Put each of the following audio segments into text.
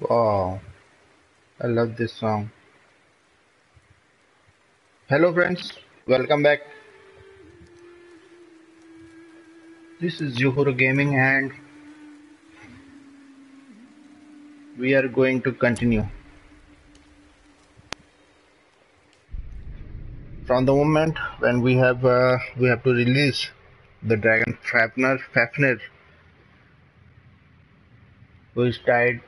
Wow, I love this song. Hello friends, welcome back. This is EuphoricGaming and we are going to continue. From the moment when we have to release the dragon Fafner, who is tied,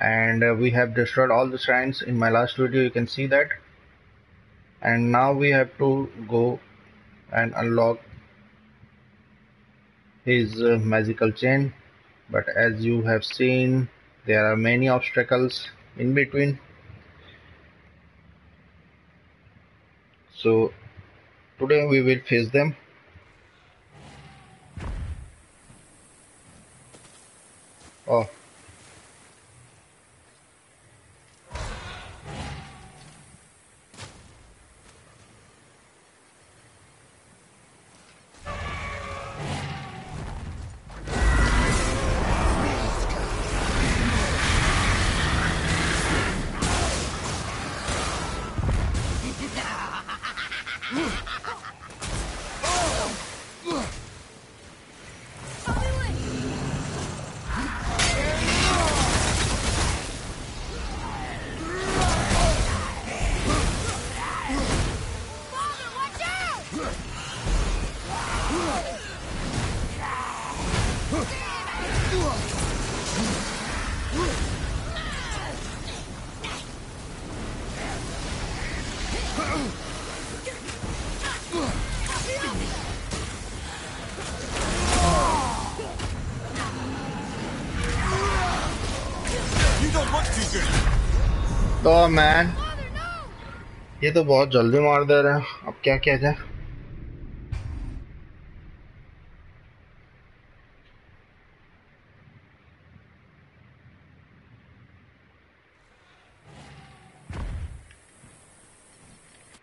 and we have destroyed all the shrines. In my last video you can see that, and now we have to go and unlock his magical chain. But as you have seen, there are many obstacles in between, so today we will face them. Oh, तो man ये तो बहुत जल्दी मार दे रहे हैं, अब क्या किया जाए?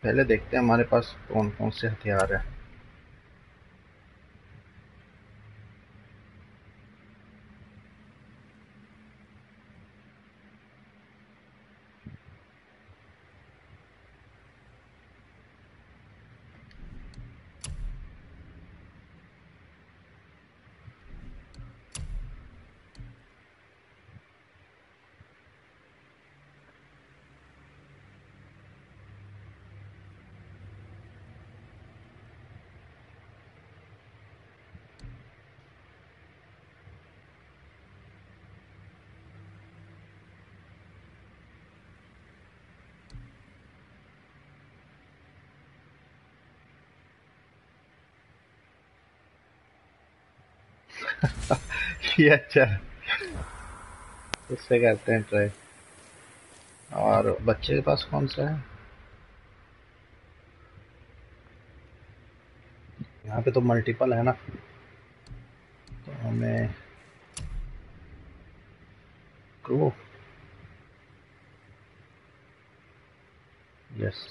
पहले देखते हैं हमारे पास कौन कौन से हथियार है। ये अच्छा इससे करते हैं ट्राई। और बच्चे के पास कौन सा है? यहाँ पे तो मल्टीपल है ना, तो हमें क्रू यस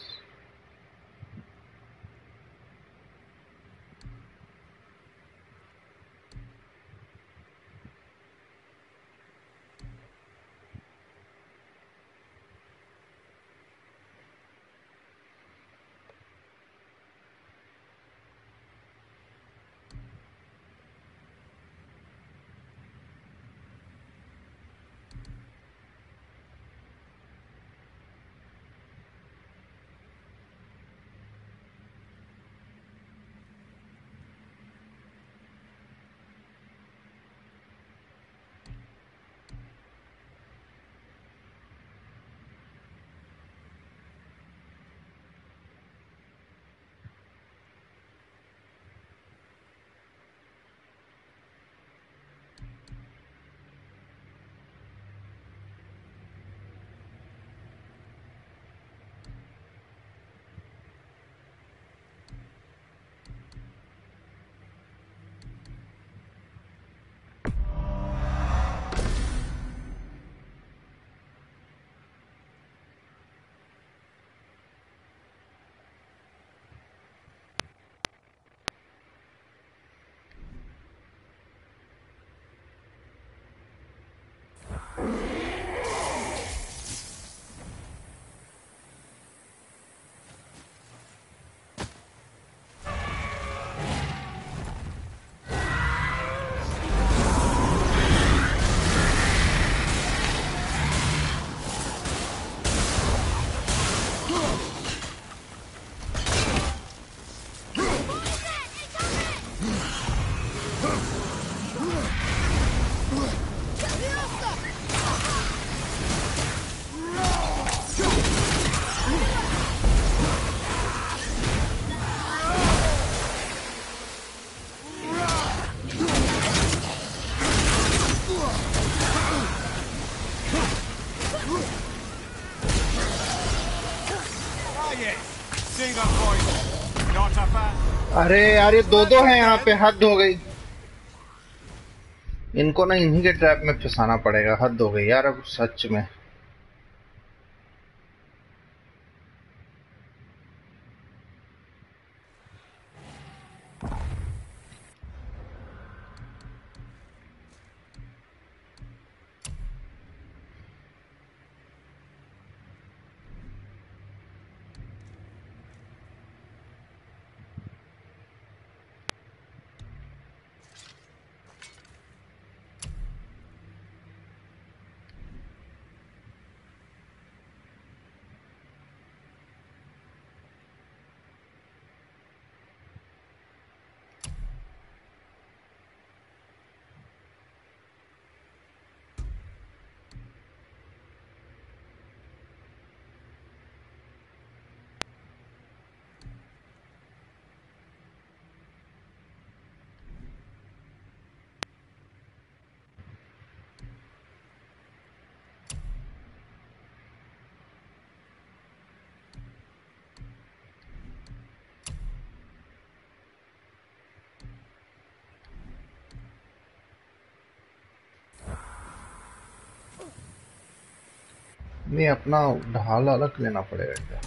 अरे यार ये दो हैं यहाँ पे, हद हो गई। इनको ना इन्हीं के ट्रैप में फंसाना पड़ेगा, हद हो गई यार अब सच में। नहीं अपना ढाल अलग लेना पड़ेगा।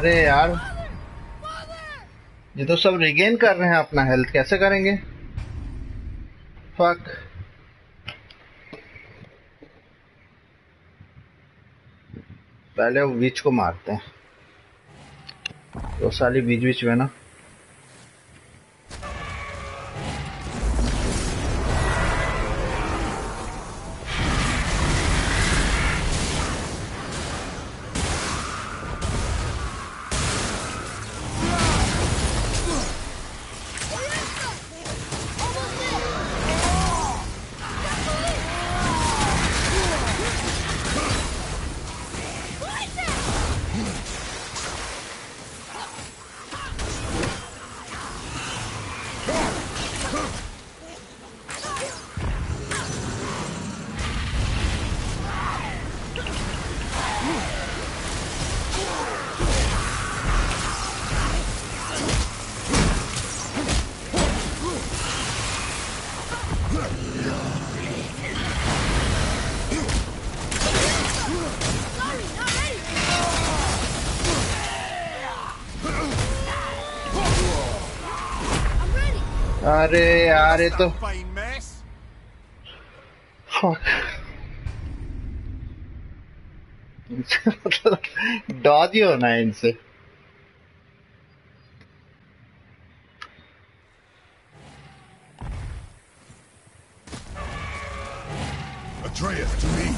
अरे यार ये तो सब रिगेन कर रहे हैं अपना हेल्थ, कैसे करेंगे? फक पहले वो बीच को मारते हैं, तो साली बीच बीच में ना अरे यार ये तो डॉज ही होना है इनसे। betrayeth to me.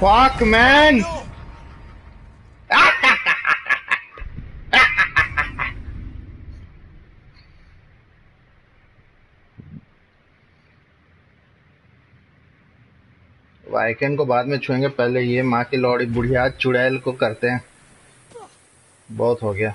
Fuck, man! वाइकन को बाद में छुएंगे, पहले ये माँ की लौड़ी बुढ़िया चुड़ैल को करते हैं। बहुत हो गया।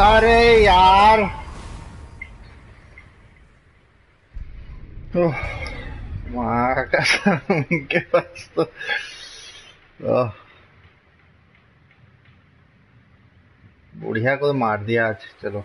अरे यार मार का उनके पास तो बुढ़िया को तो मार दिया आज। चलो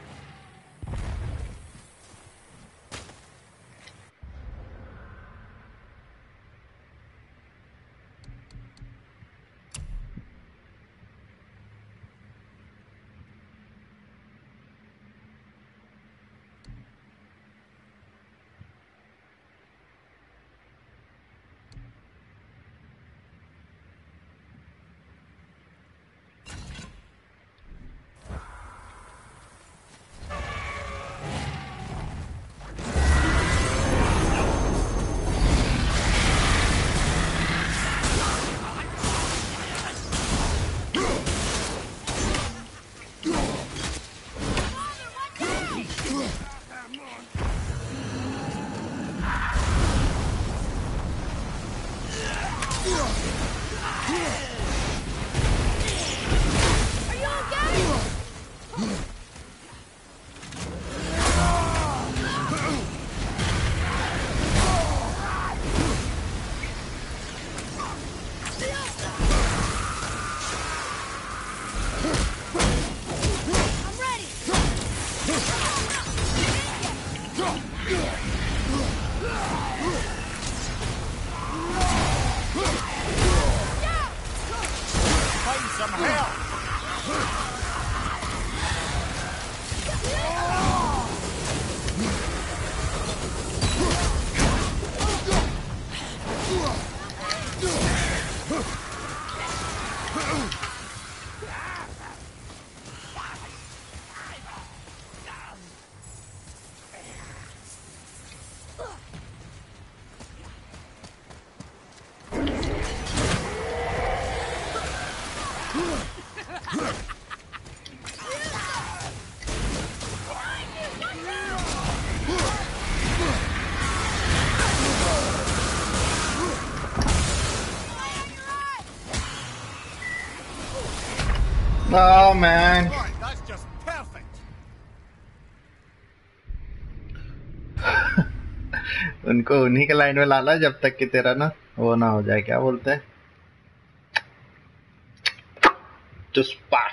Oh man, that's just perfect. उनको उन्हीं के लाइन में लाला जब तक कि तेरा ना वो ना हो जाए, क्या बोलते हैं, चुस्पा।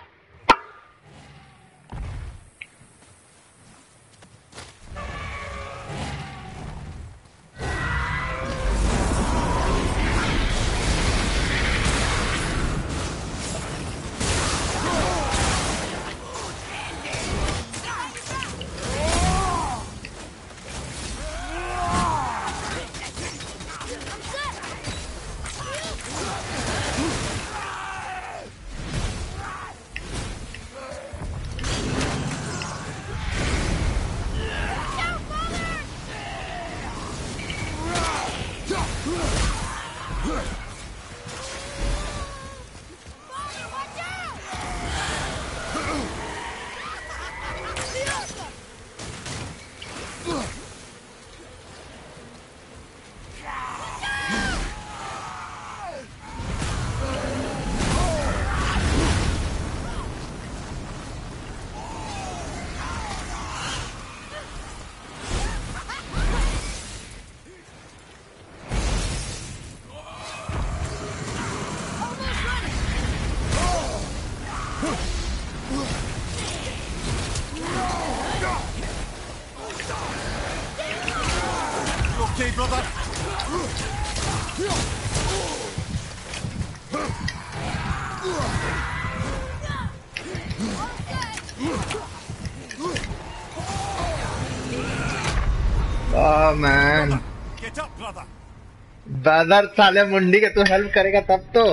बादर साले मुंडी के तू हेल्प करेगा तब तो,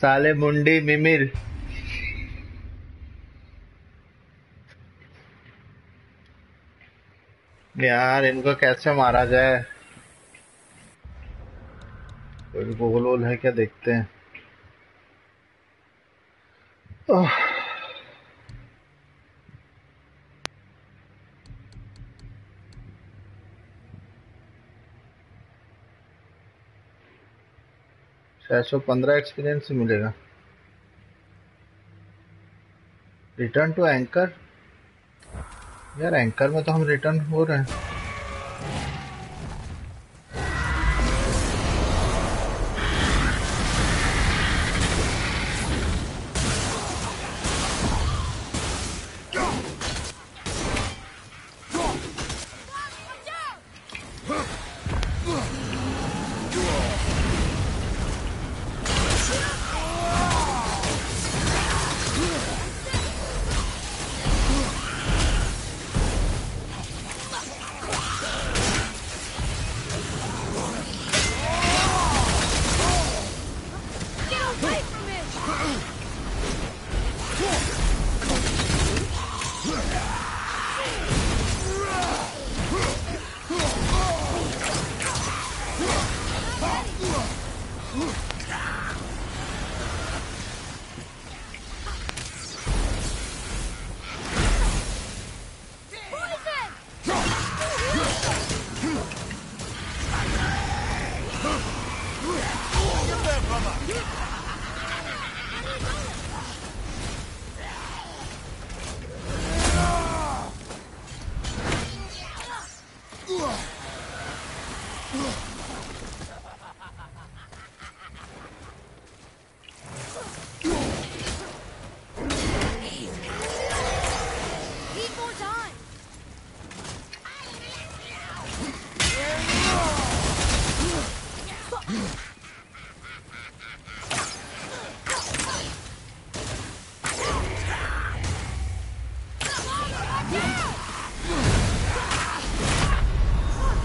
साले मुंडी मिमिर। यार इनको कैसे मारा जाए, कोई गोल वोल है क्या, देखते हैं। शायद 15 एक्सपीरियंस मिलेगा। Return to anchor. यार एंकर में तो हम रिटर्न हो रहे हैं।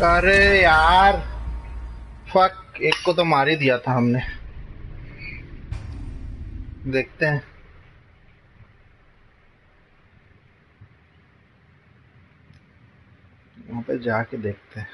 अरे यार फक, एक को तो मार ही दिया था हमने। देखते हैं वहां पे जाके देखते हैं।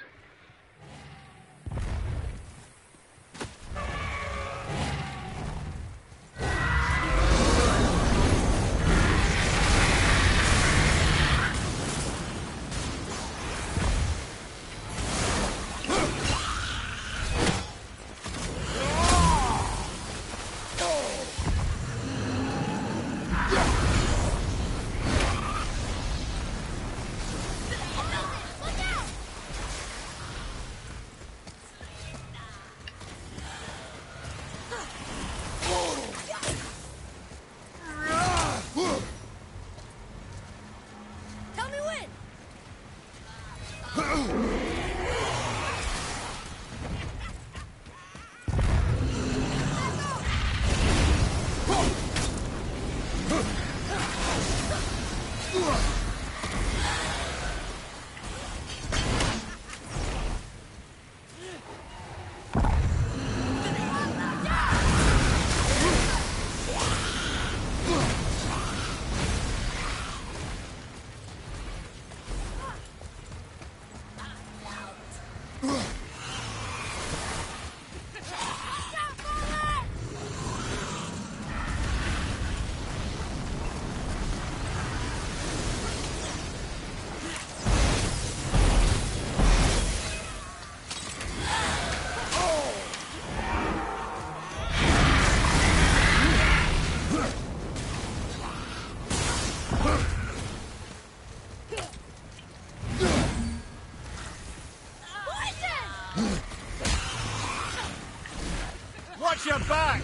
You're back!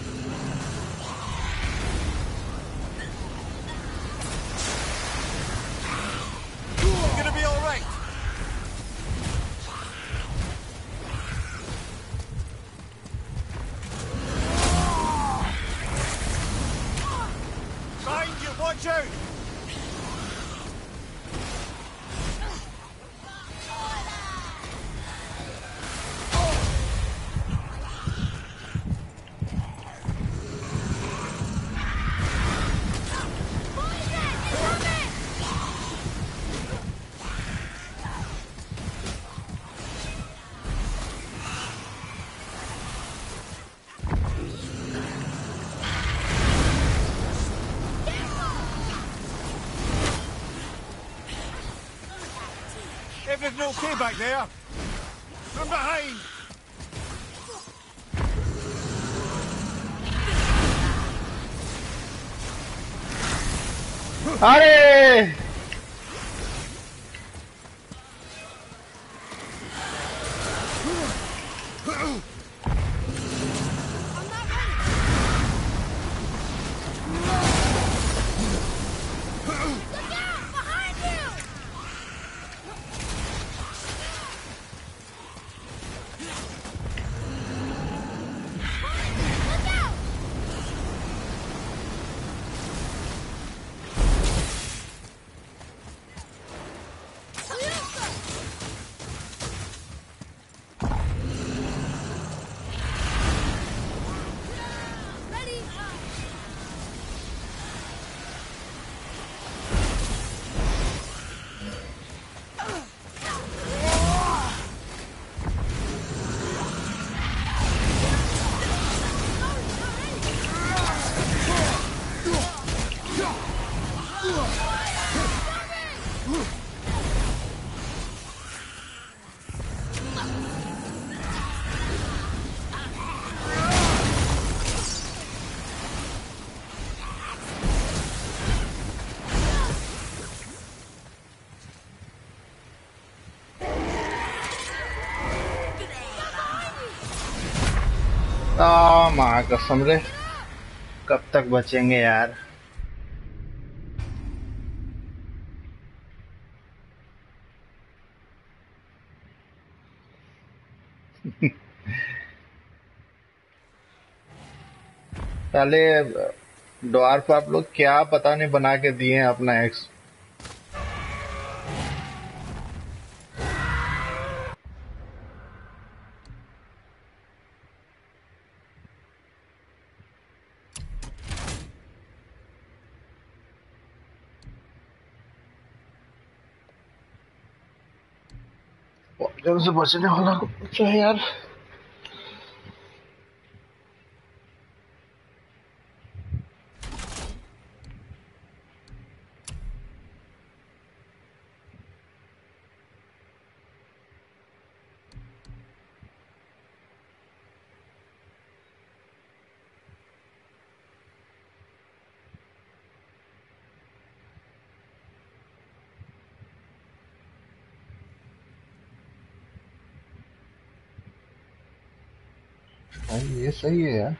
There's no key back there. From behind. अरे माँ कसम रे, कब तक बचेंगे यार। पहले द्वार पर आप लोग क्या पता नहीं बना के दिए हैं अपना एक्स। से बचने वाला कुछ है यार। ये सही है यार।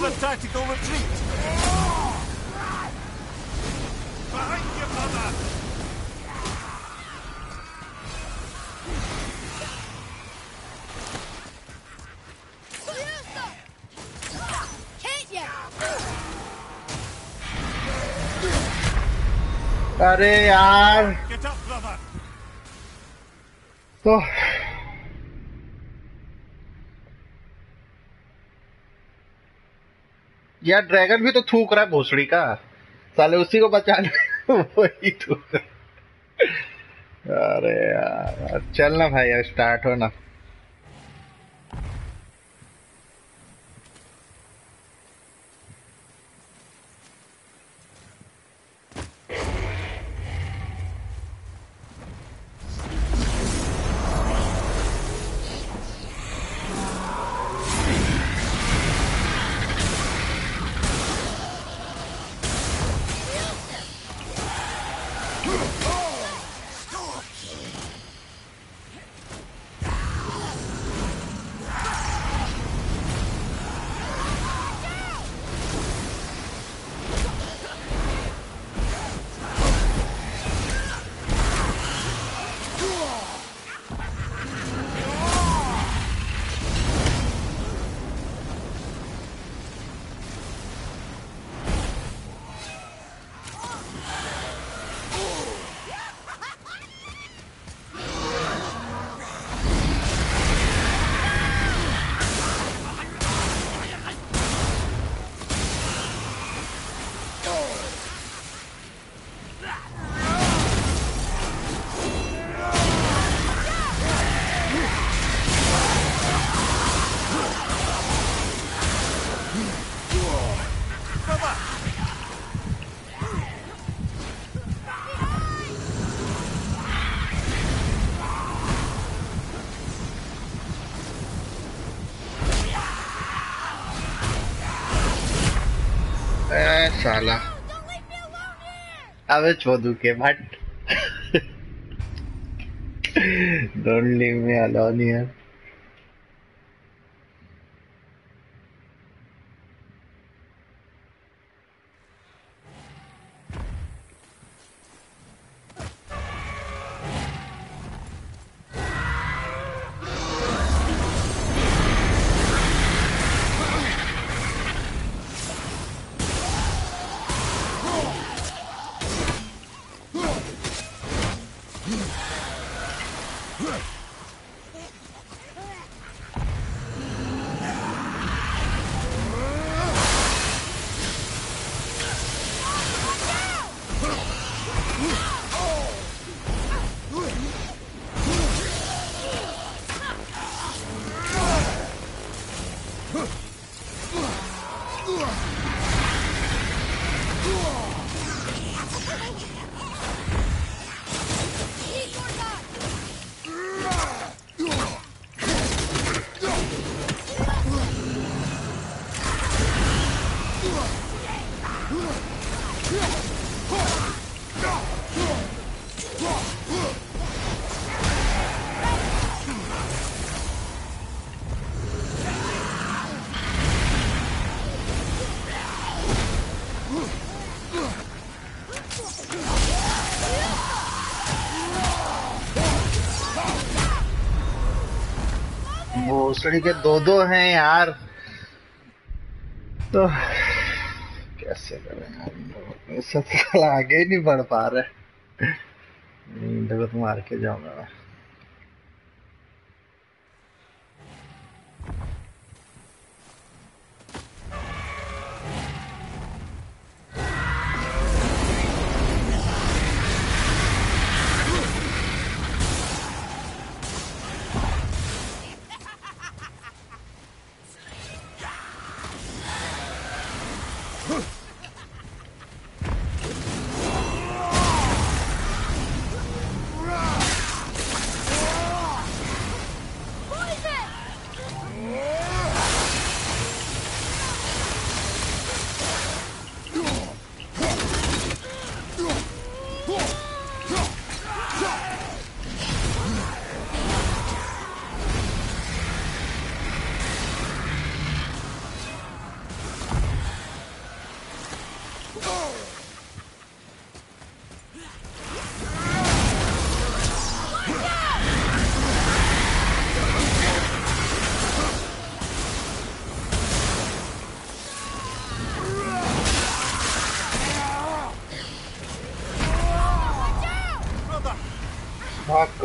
A tactical retreat. Behind you, brother. Can't you? अरे यार. Get up, brother. तो यार ड्रैगन भी तो थूक रहा है भोसड़ी का, साले उसी को बचाना वही थूक रहा। अरे यार चल ना भाई यार, स्टार्ट हो ना। अबे छोड़ू के भट don't leave me alone here. भोसड़ी के दो दो हैं यार, तो कैसे करें यार, सब आगे नहीं बढ़ पा रहे। देखो तुम मार के जाऊंगा मैं।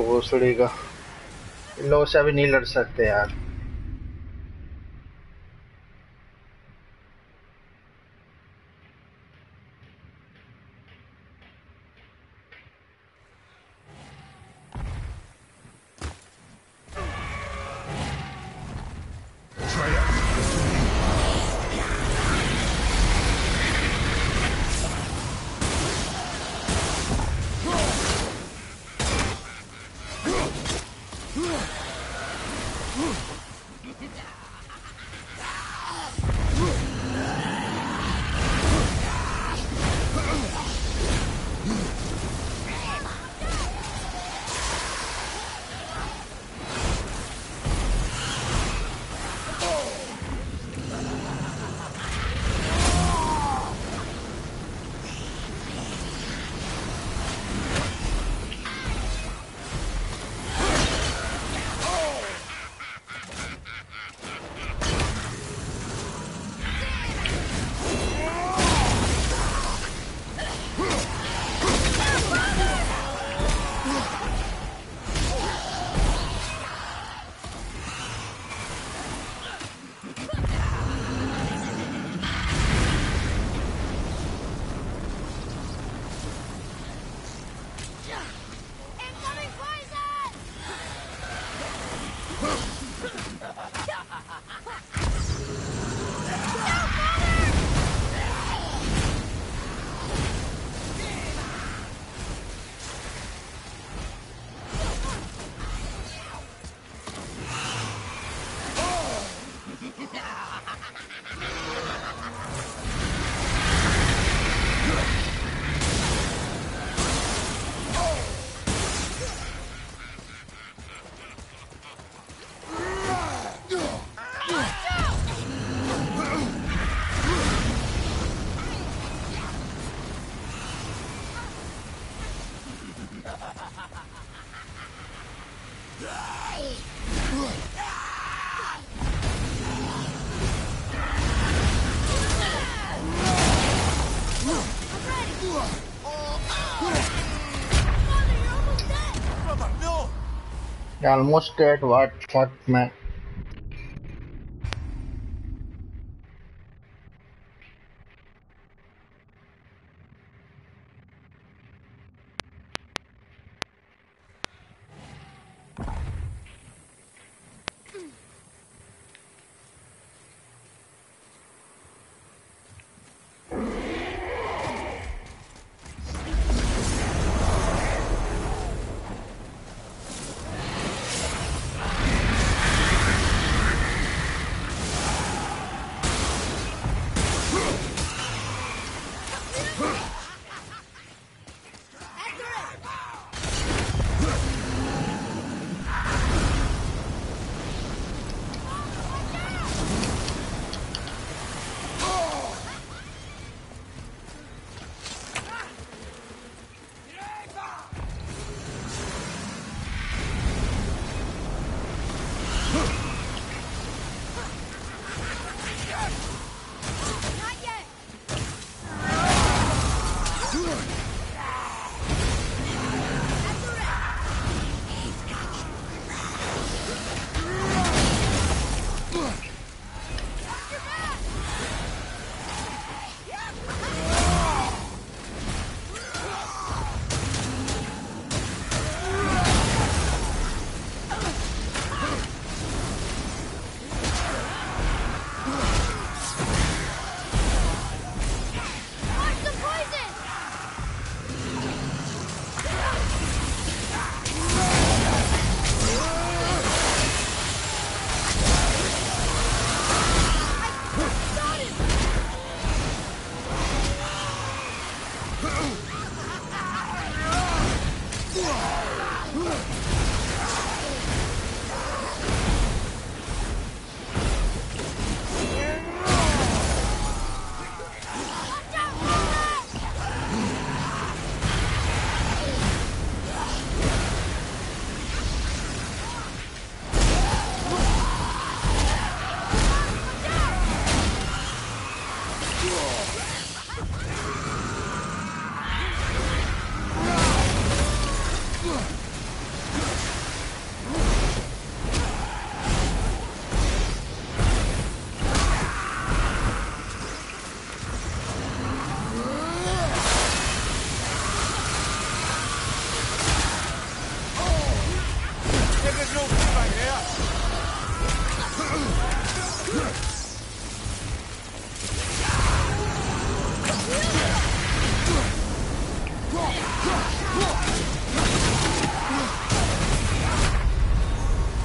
वो सड़ेगा, लो से भी नहीं लड़ सकते यार। Almost at what man.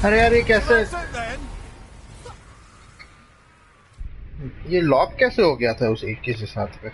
अरे यार ये कैसे, ये लॉक कैसे हो गया था उस 21 के साथ पे?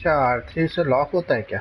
अच्छा R3 से लॉक होता है क्या?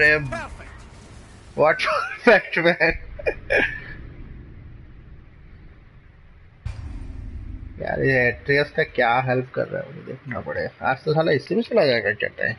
Him. Watch effect, man. यार ये एट्रियस का क्या हेल्प कर रहा है मुझे देखना पड़ेगा। आज तो साला इससे भी चला जाएगा क्या टाइम?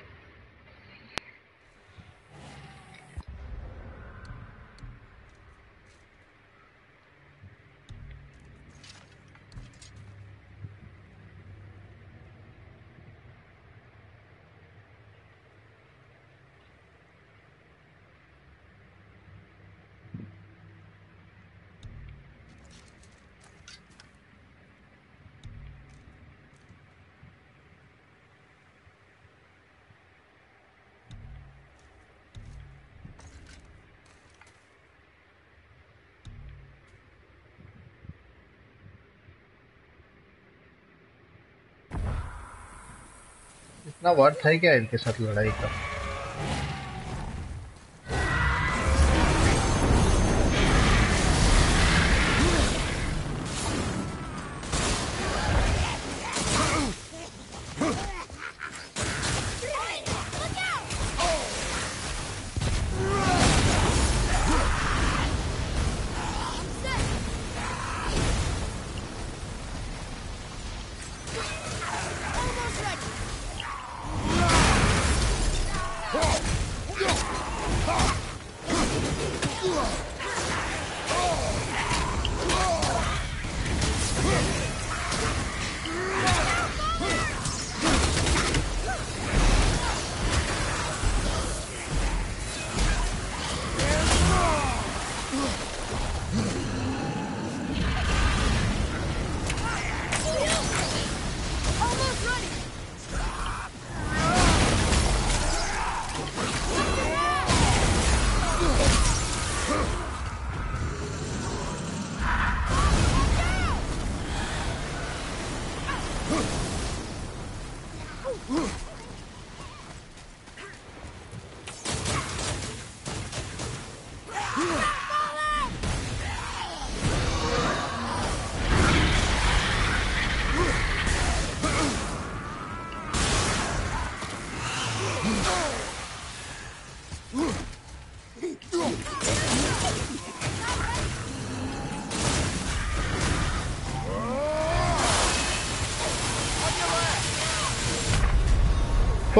इतना वर्थ है क्या इनके साथ लड़ाई का?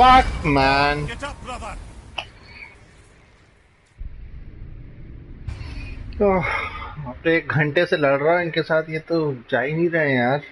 Fuck, man. Get up, brother. तो अब तो 1 घंटे से लड़ रहा हूँ इनके साथ, ये तो जा ही नहीं रहे यार।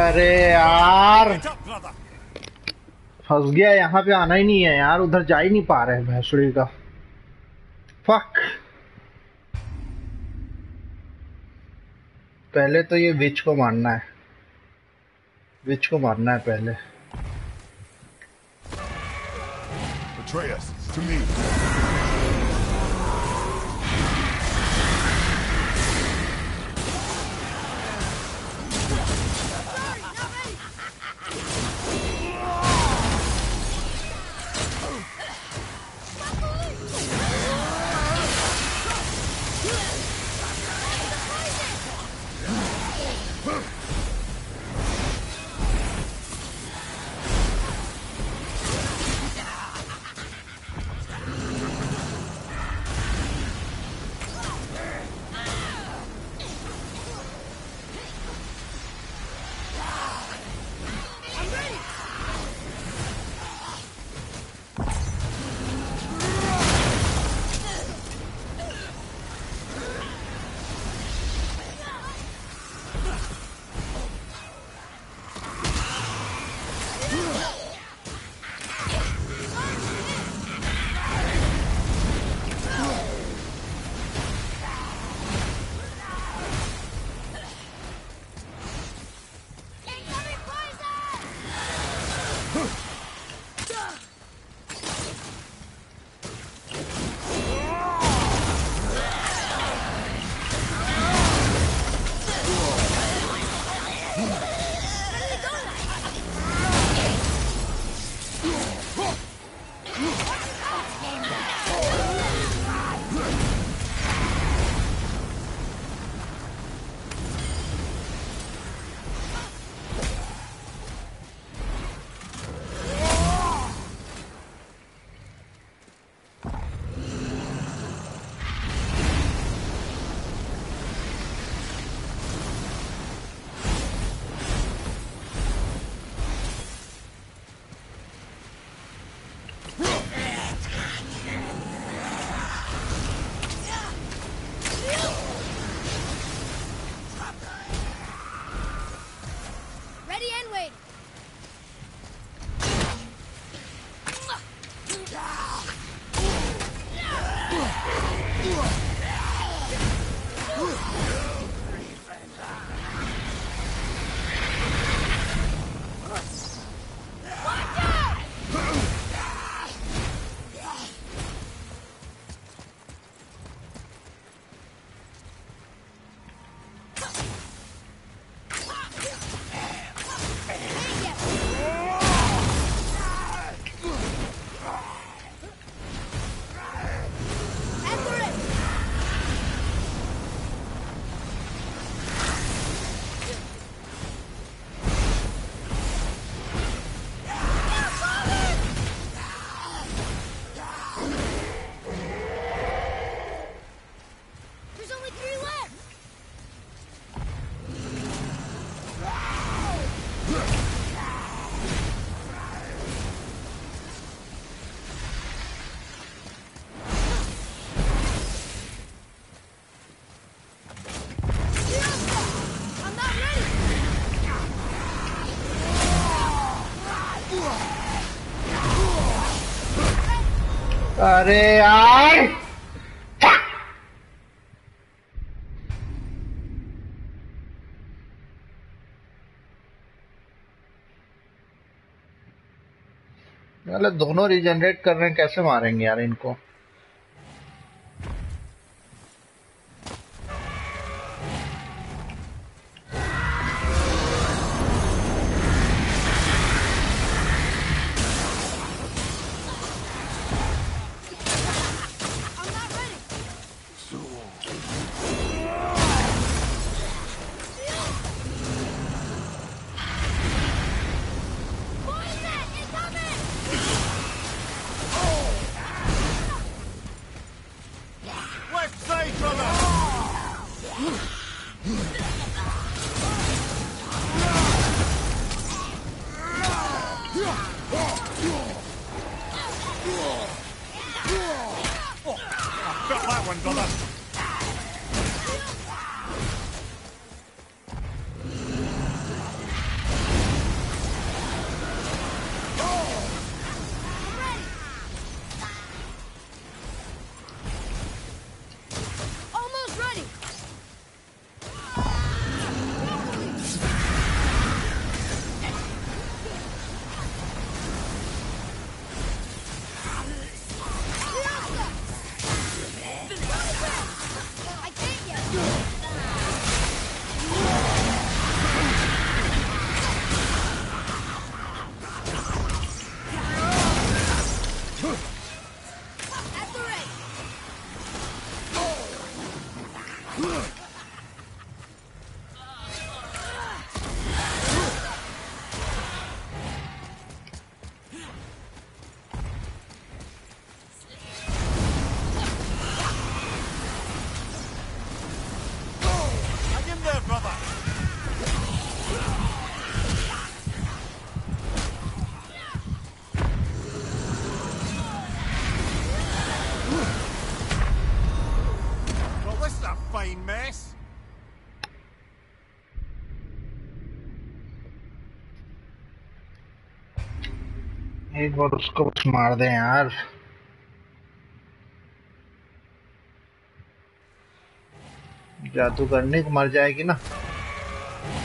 अरे यार फंस गया, यहाँ पे आना ही नहीं है यार, उधर जा ही नहीं पा रहे हैं भैंसुड़ी का। फक, पहले तो ये विच को मारना है, विच को मारना है पहले। अरे यार मतलब दोनों रिजनरेट कर रहे हैं, कैसे मारेंगे यार इनको। एक बार उसको बस मार दें यार। जादू करने को मर जाएगी ना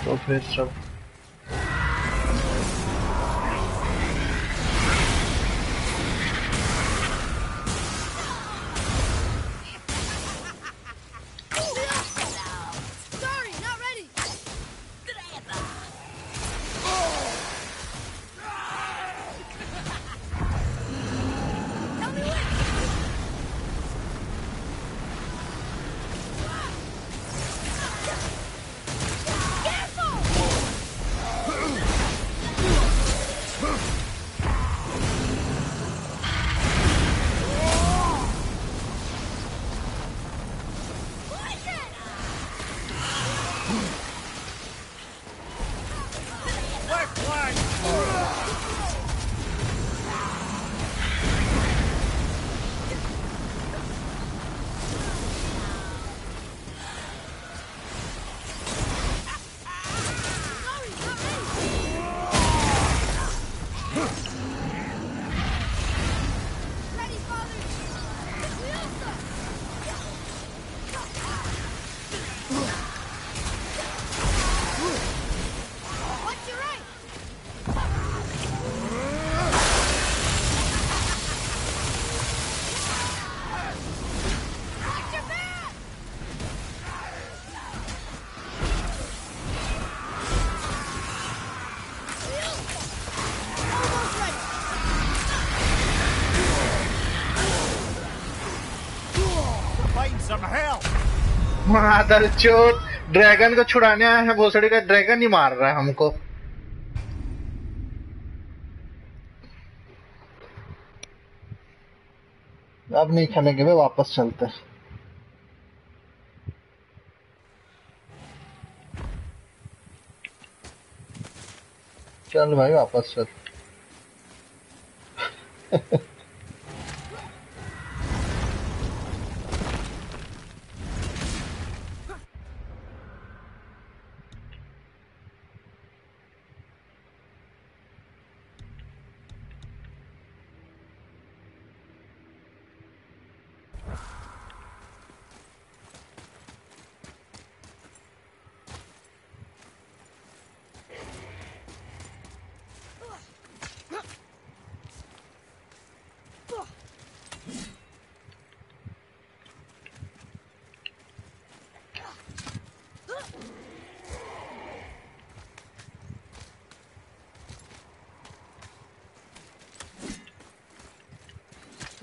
तो फिर सब। मादरचोद, ड्रैगन को छुड़ाने आया है भोसड़ी का, ड्रैगन ही मार रहा है हमको। अब नहीं खाने के, वापस चलते। चल भाई वापस चल।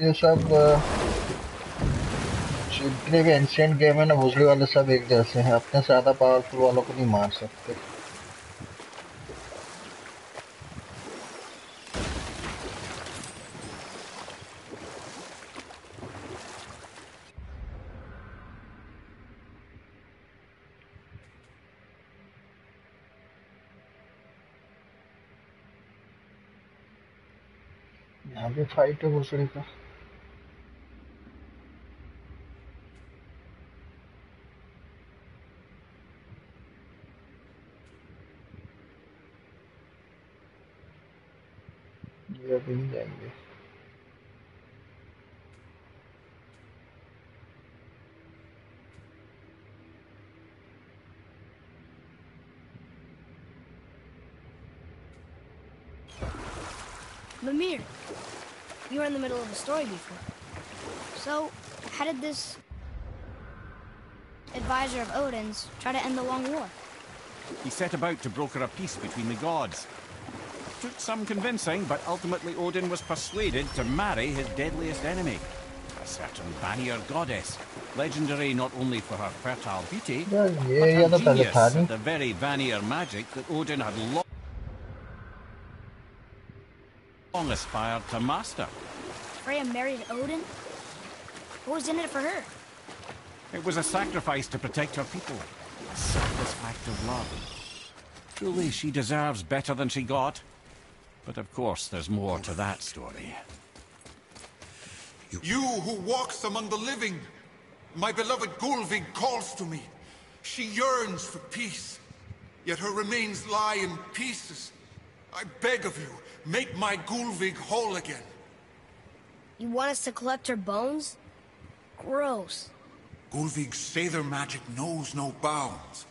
ये सब शिवप्ले के एंशिएंट गेम है ना, भोसले वाले सब एक जैसे हैं, अपने ज़्यादा पावरफुल वालों को नहीं मार सकते। अभी फाइट है भोसड़ी का। ये अभी नहीं जाएंगे। Mimir, you were in the middle of a story before. So, how did this advisor of Odin's try to end the long war? He set about to broker a peace between the gods. It took some convincing, but ultimately Odin was persuaded to marry his deadliest enemy, a certain Vanir goddess, legendary not only for her fertile beauty, but her genius at the very Vanir magic that Odin had lost. Long aspired to master. Freya married Odin? What was in it for her? It was a sacrifice to protect her people. A selfless act of love. Truly, she deserves better than she got. But of course, there's more to that story. You who walks among the living, my beloved Gullveig calls to me. She yearns for peace, yet her remains lie in pieces. I beg of you, make my Gullveig whole again. You want us to collect her bones? Gross. Gullveig's Seiðr magic knows no bounds.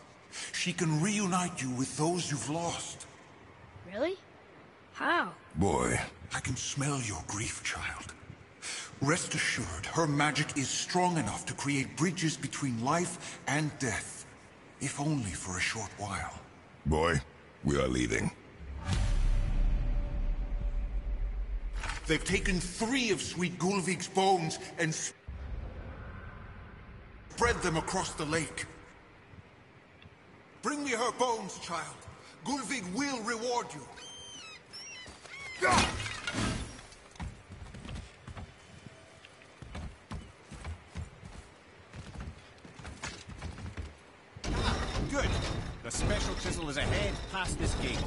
She can reunite you with those you've lost. Really? How? Boy, I can smell your grief, child. Rest assured, her magic is strong enough to create bridges between life and death, if only for a short while. Boy, we are leaving. They've taken 3 of sweet Gullveig's bones and spread them across the lake. Bring me her bones, child. Gullveig will reward you. Good. The special chisel is ahead past this gate.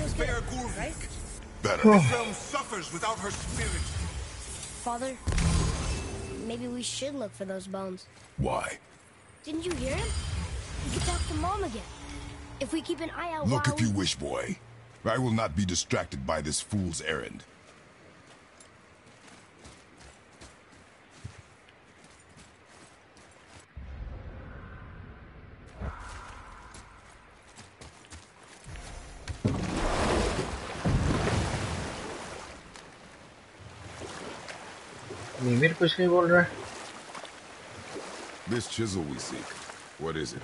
my fair Gullveig. Better. This realm suffers without her spirit. Father, maybe we should look for those bones. Why? Didn't you hear him? We could talk to Mom again. If we keep an eye out. Look if you wish, boy. I will not be distracted by this fool's errand. This chisel we seek, what is it?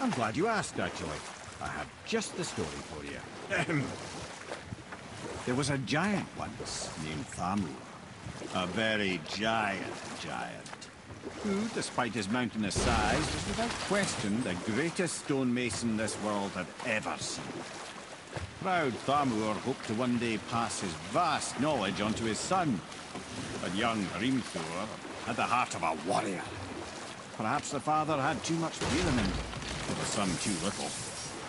I'm glad you asked, actually. I have just the story for you. There was a giant once named Thamur. A very giant. Who, despite his mountainous size, is without question the greatest stonemason this world had ever seen. Proud Thamur hoped to one day pass his vast knowledge onto his son. But young Hrimthur had the heart of a warrior. Perhaps the father had too much fear in him, or the son too little.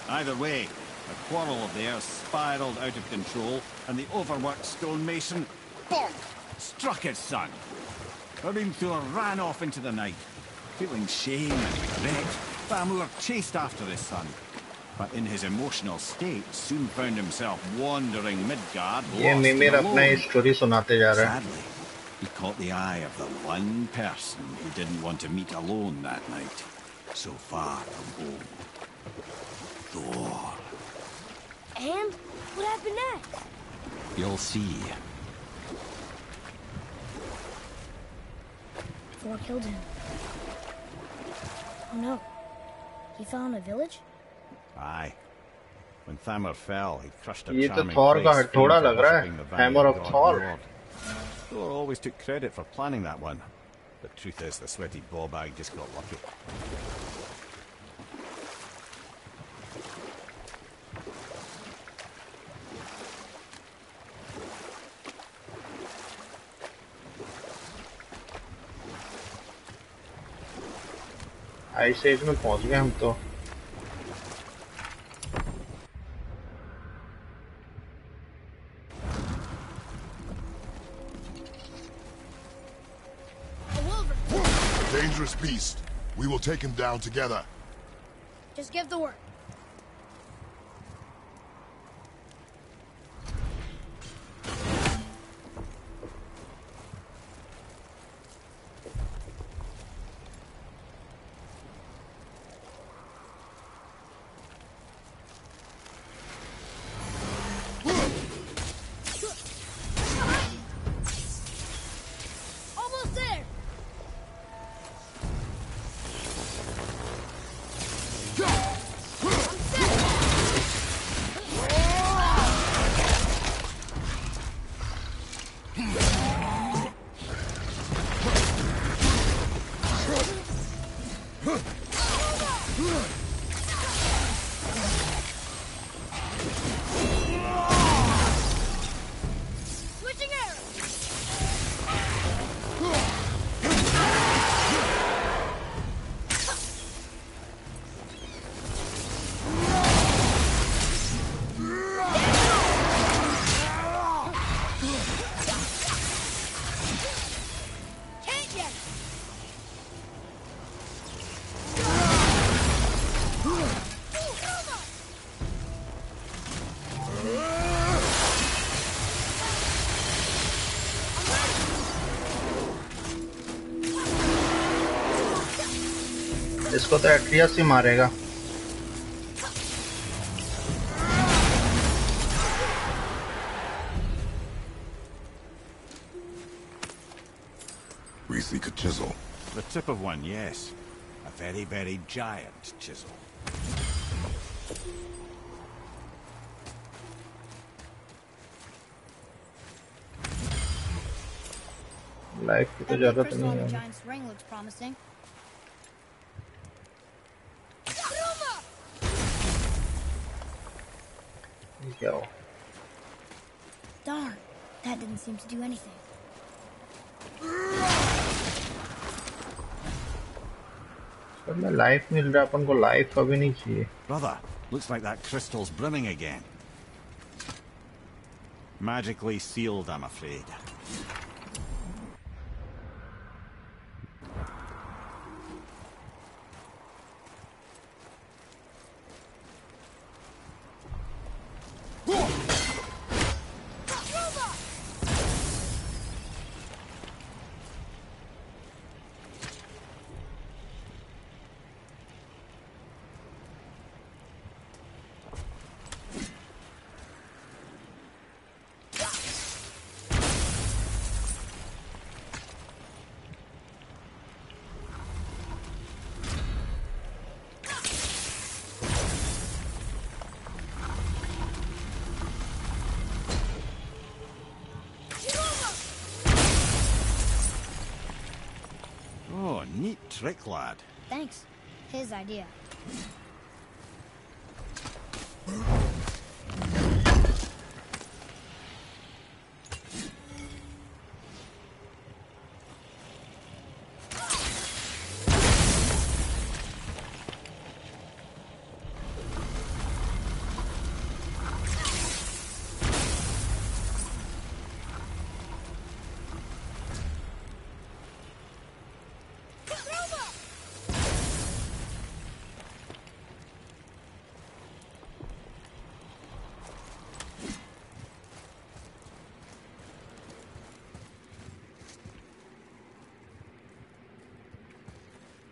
Either way, the quarrel of theirs spiraled out of control, and the overworked stonemason, bonk, struck his son. Hrimthur ran off into the night. Feeling shame and regret, Thamur chased after his son. But in his emotional state, soon found himself wandering Midgard, Sadly, he caught the eye of the one person who didn't want to meet alone that night, so far from home. Thor. And what happened next? You'll see. Thor killed him. Oh no. He fell in a village? Aye. When Thamur fell, he crushed a charming place, the Hammer of Thor. Thor always took credit for planning that one. The truth is, the sweaty ball bag just got lucky. Ice Age में पहुंच गए हम तो. Beast. We will take him down together. Just give the word. इसको तो Atreus ही मारेगा. We seek a chisel. The tip of one, yes. A very giant chisel. Life की तो जरूरत नहीं है. Go. Darn, that didn't seem to do anything. But my life mil raha, apan ko life abhi nahi chahiye. Brother, looks like that crystal's brimming again. Magically sealed, I'm afraid. Trick, lad. Thanks. His idea.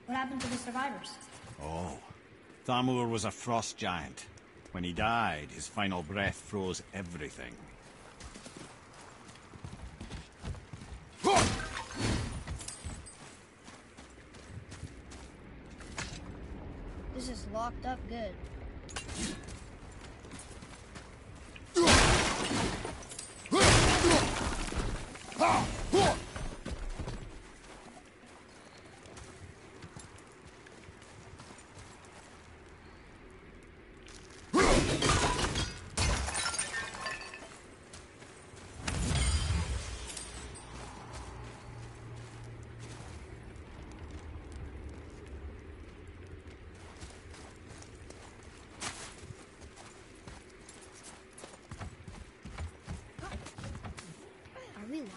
What happened to the survivors? Oh, Thamur was a frost giant. When he died, his final breath froze everything. This is locked up good.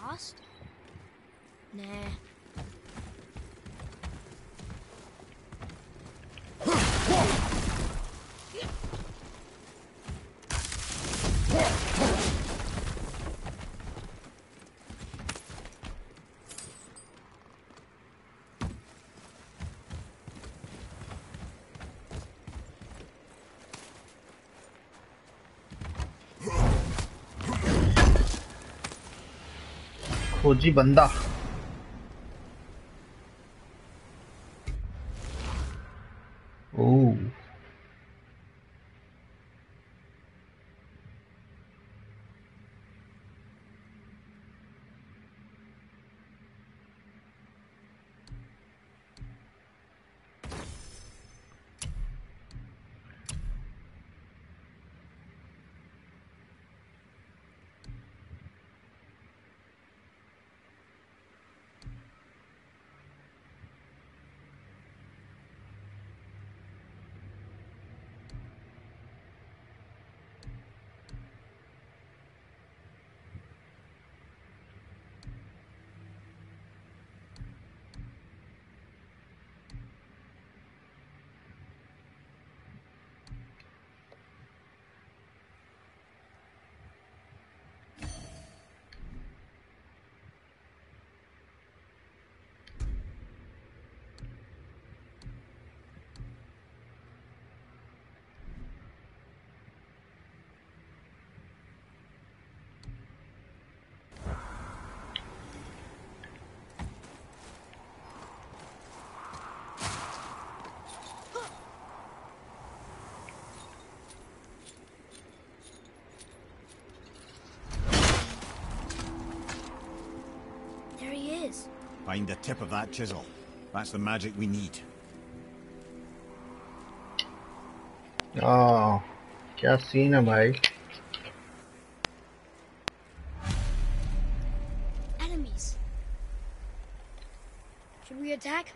Lost? Nah. खोजी बंदा Find the tip of that chisel. That's the magic we need. Oh, क्या scene है भाई? Enemies. Should we attack?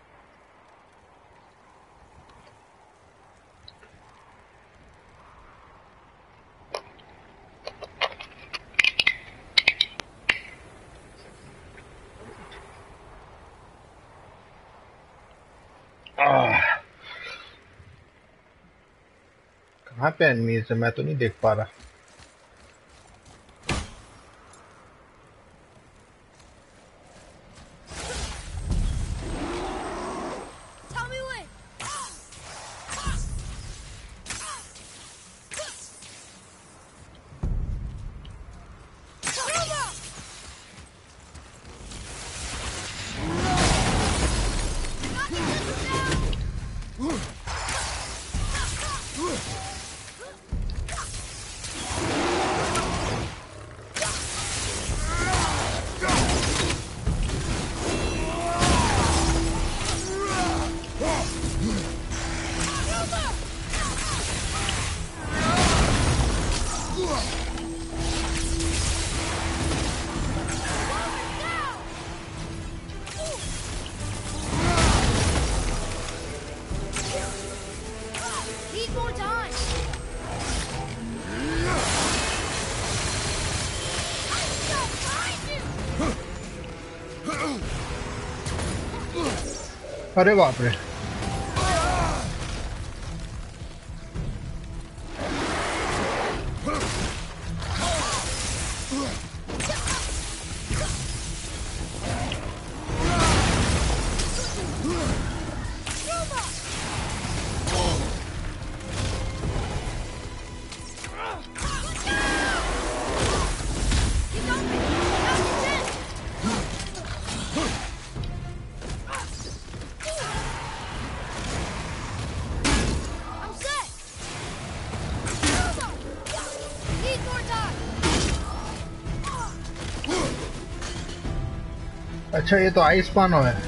कहाँ पे enemies है, मैं तो नहीं देख पा रहा। अरे बाप रे, अच्छा ये तो आइस पानो है।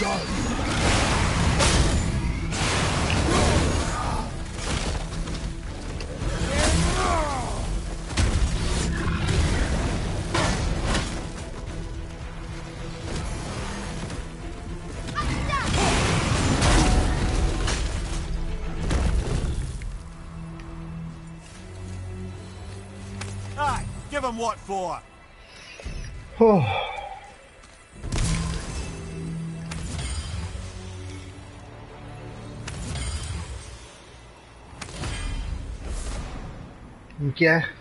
Done. Aye, give him what for. Oh. क्या है?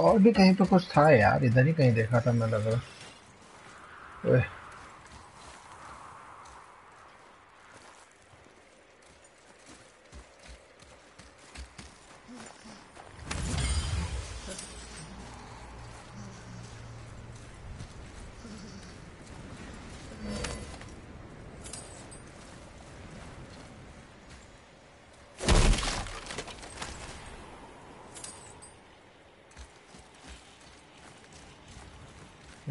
और भी कहीं तो कुछ था यार, इधर ही कहीं देखा था मैं, लग रहा है।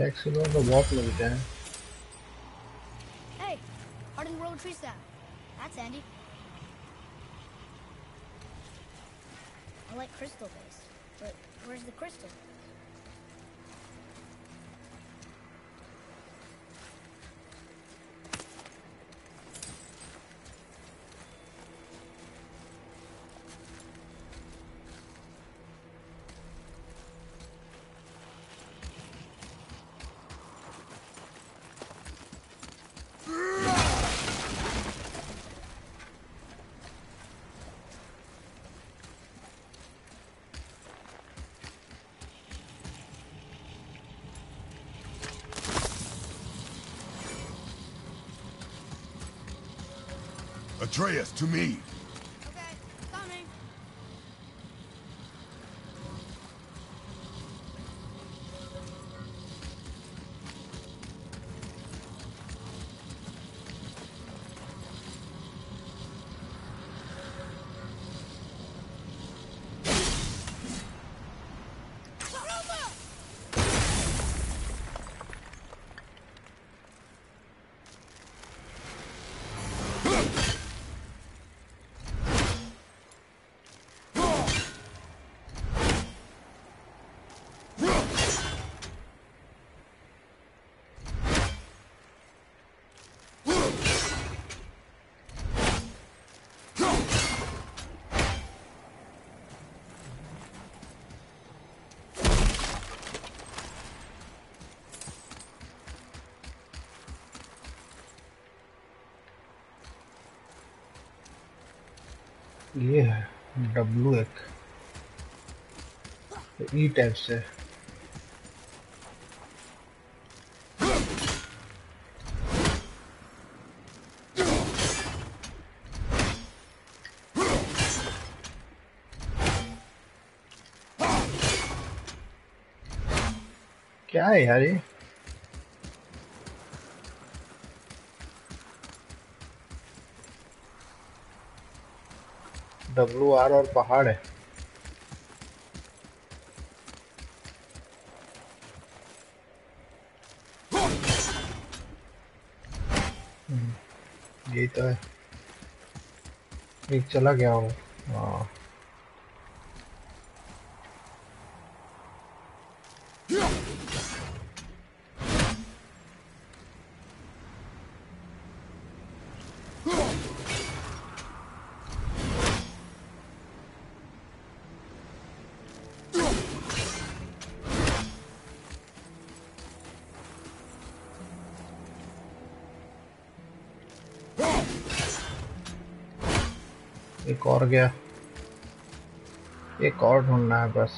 Actually, on the walk over there. Hey, hard in the road tree sap. That's handy. I like crystal base, but where's the crystal? Atreus, to me! Okay, coming! ये है W एक E टाइप से क्या है यार ये? W R और पहाड़ है। यही तो है। एक चला गया हूँ। हाँ एक और गया, एक और ढूंढना है बस।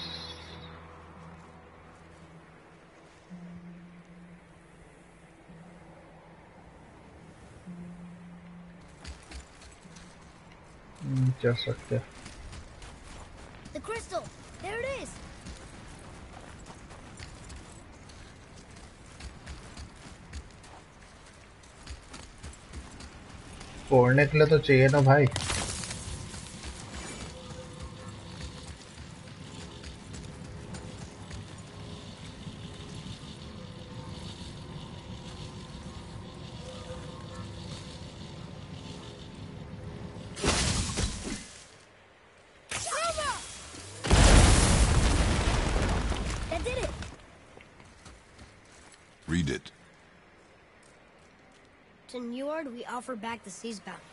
चल सकते हैं। फोड़ने के लिए तो चाहिए ना भाई। Offer back the seas bound.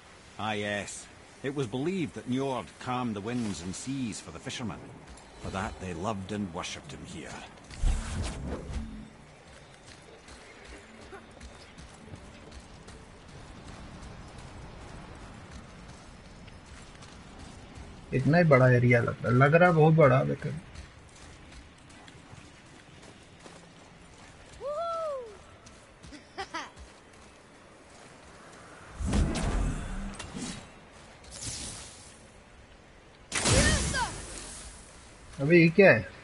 Ah yes, it was believed that Njord calmed the winds and seas for the fishermen. For that they loved and worshipped him here. इतना ही बड़ा एरिया लग रहा है, बहुत बड़ा लेकिन। अबे ये क्या है?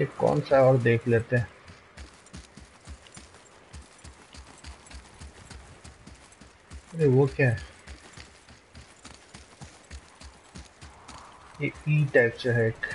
एक कौन सा और देख लेते हैं। अरे वो क्या है? ये ई टाइप से है एक।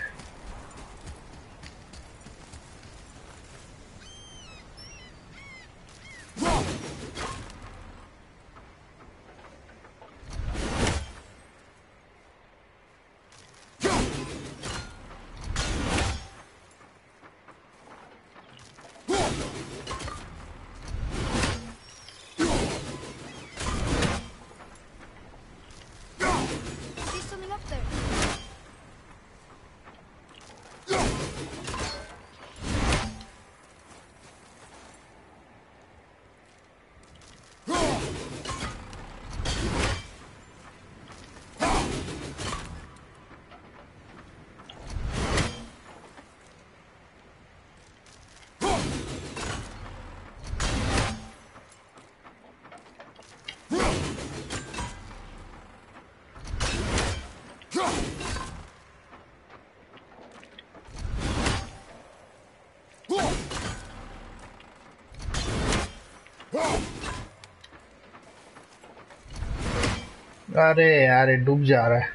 अरे यार ये डूब जा रहा है।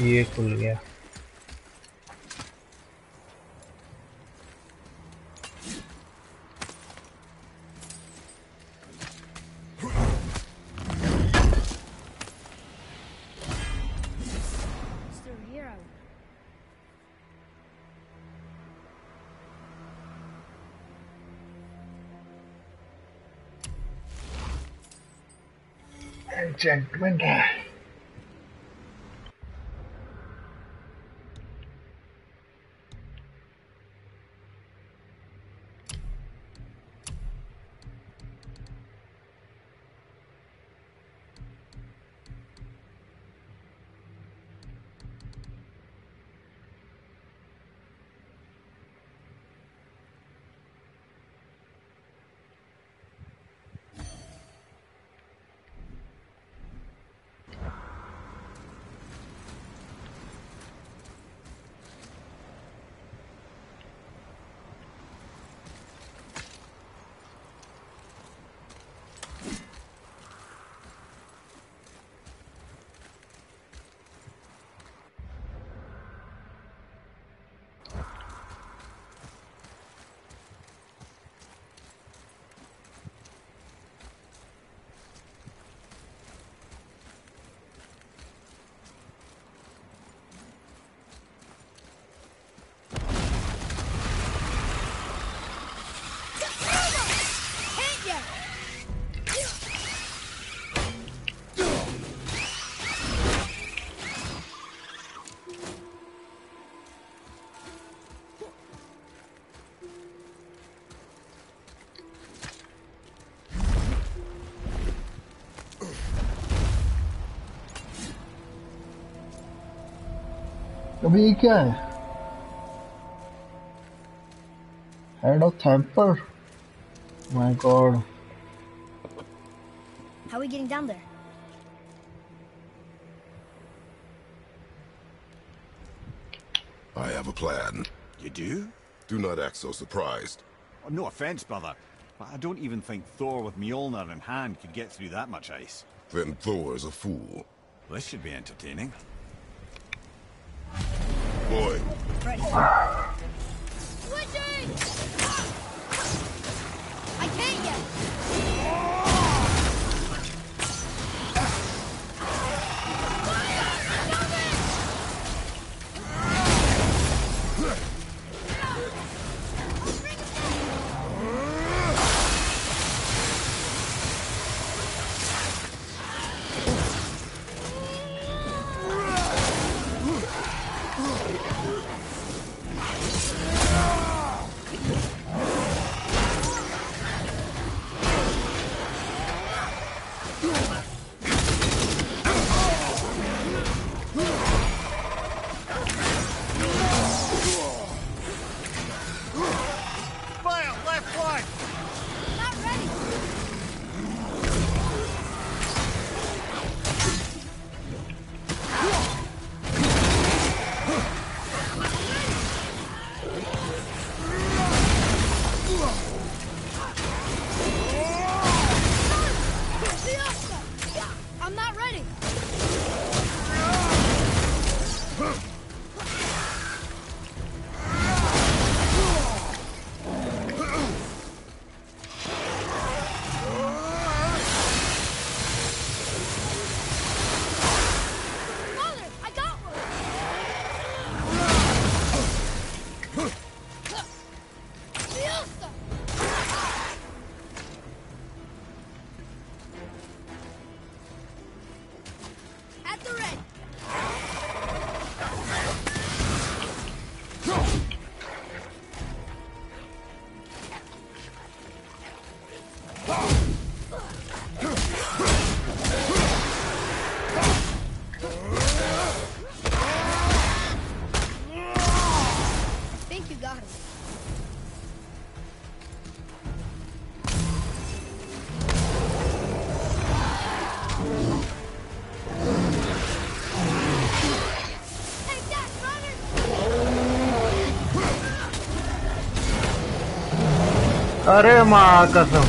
ये खुल गया। Enchantment है अभी ये क्या है? Head of Thamur? My God. How are we getting down there? I have a plan. You do? Do not act so surprised. Oh, no offense, brother, but I don't even think Thor with Mjolnir in hand could get through that much ice. Then Thor is a fool. This should be entertaining. Boy. I can't yet. अरे माँ कसम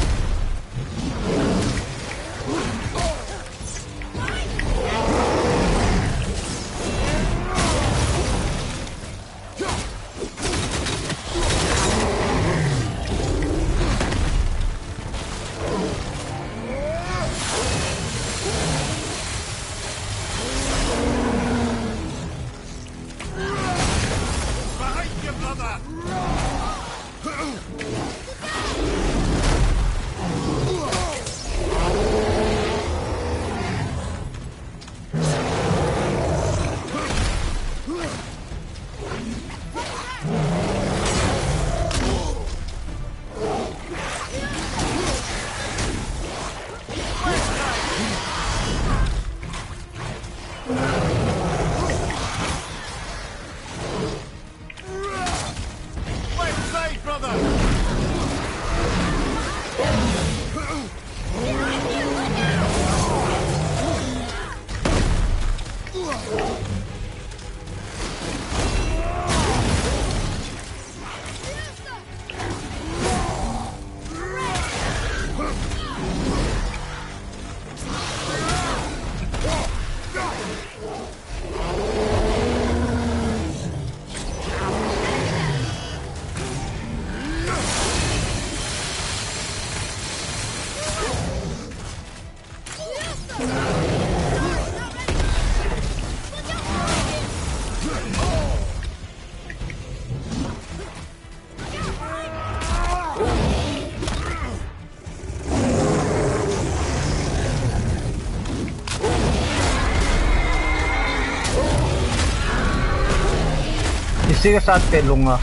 इसी के साथ खेलूंगा।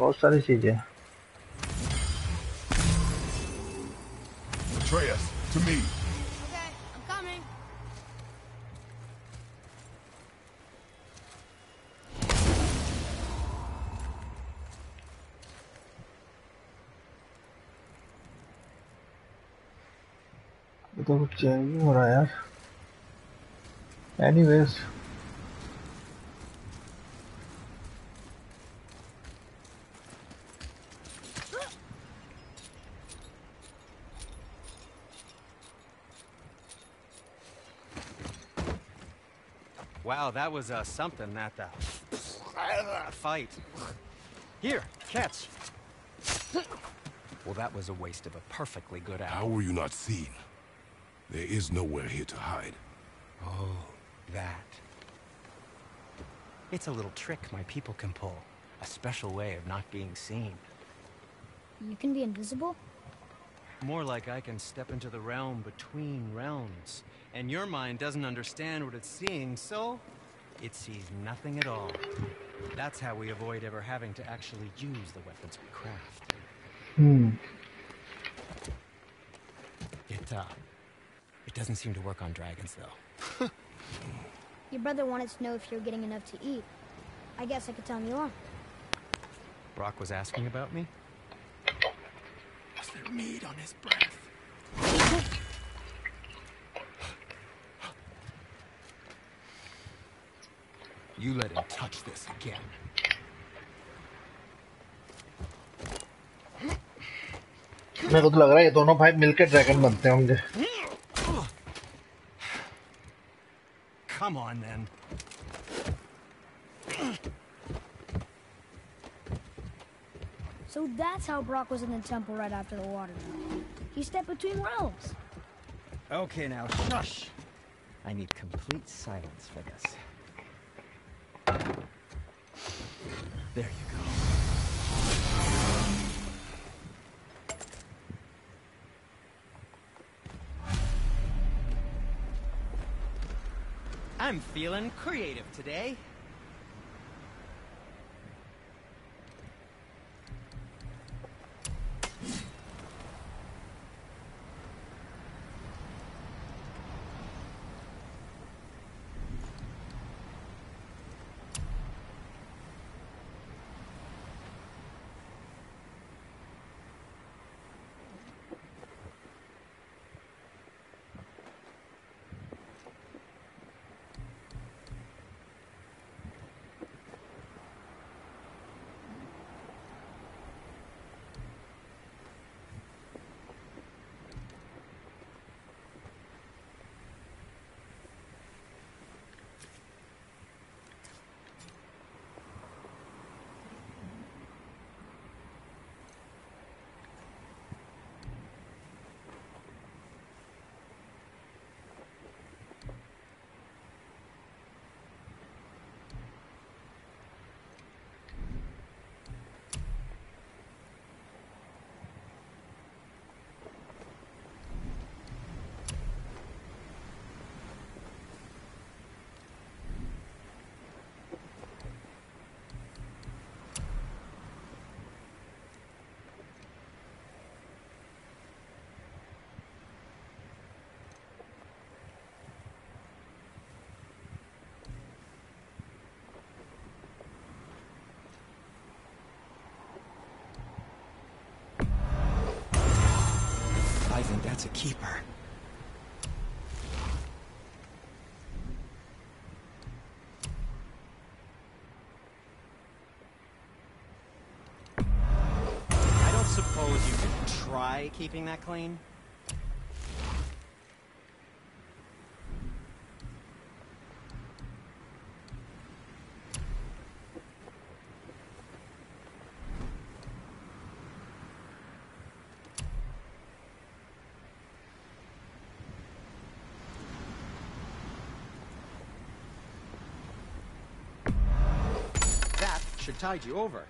बहुत सारी चीजें तो कुछ चेंज हो रहा है यार। Anyways wow, that was something, that fight. Here, catch. Well, that was a waste of a perfectly good hour. How were you not seen? There is nowhere here to hide. Oh, that. It's a little trick my people can pull. A special way of not being seen. You can be invisible? More like I can step into the realm between realms. And your mind doesn't understand what it's seeing, so it sees nothing at all. That's how we avoid ever having to actually use the weapons we craft. It doesn't seem to work on dragons, though. Your brother wanted to know if you're getting enough to eat. I guess I could tell him you are. Brock was asking about me? Was there mead on his breath? You let him touch this again. मेरे को तो लग रहा है ये दोनों भाई मिलकर ड्रैगन बनते होंगे। Come on then. So that's how Brock was in the temple right after the water. He stepped between realms. Okay, now shush. I need complete silence for this. There you go. I'm feeling creative today. I think that's a keeper. I don't suppose you could try keeping that clean? Tide you over.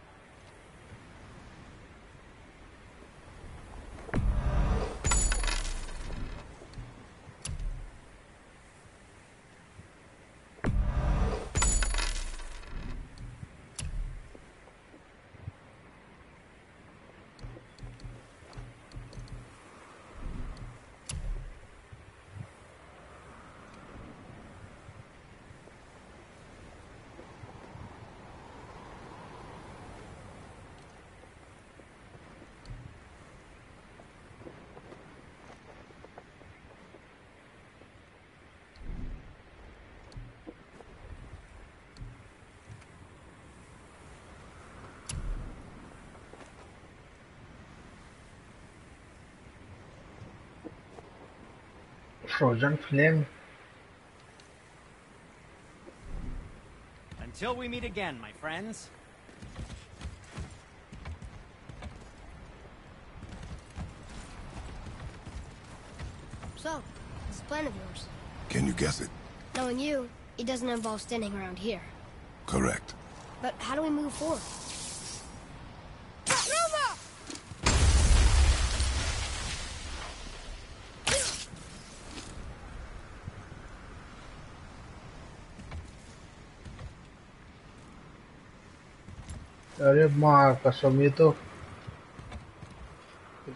Trojan flame. Until we meet again, my friends. So, this plan of yours. Can you guess it? Knowing you, it doesn't involve standing around here. Correct. But how do we move forward? अरे माँ कसम, ये तो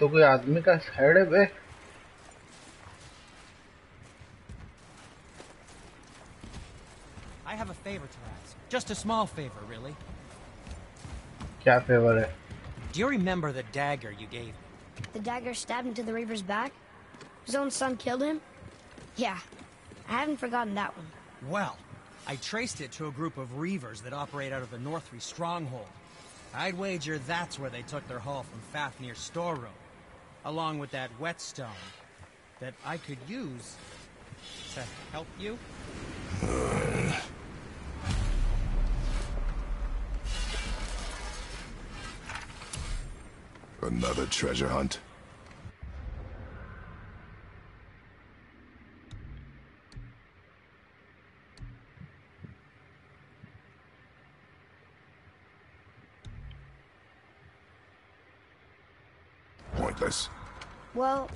कोई आदमी का head है बे। I have a favor to ask, just a small favor, really. क्या फेवर है? Do you remember the dagger you gave me? The dagger stabbed into the Reaver's back. His own son killed him. Yeah, I haven't forgotten that one. Well, I traced it to a group of Reavers that operate out of the Northree stronghold. I'd wager that's where they took their haul from Fafnir's storeroom, along with that whetstone that I could use to help you. Another treasure hunt. Well,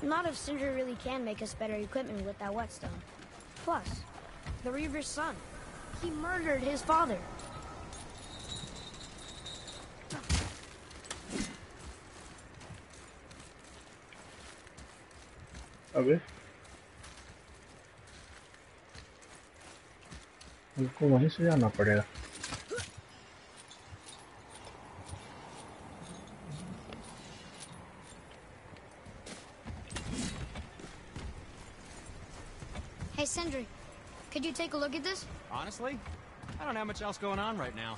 not if Sindri really can make us better equipment with that whetstone. Plus, the Reaver's son. He murdered his father. अबे उनको वहीं से जाना पड़ेगा. Hey Sindri, could you take a look at this? Honestly, I don't have much else going on right now.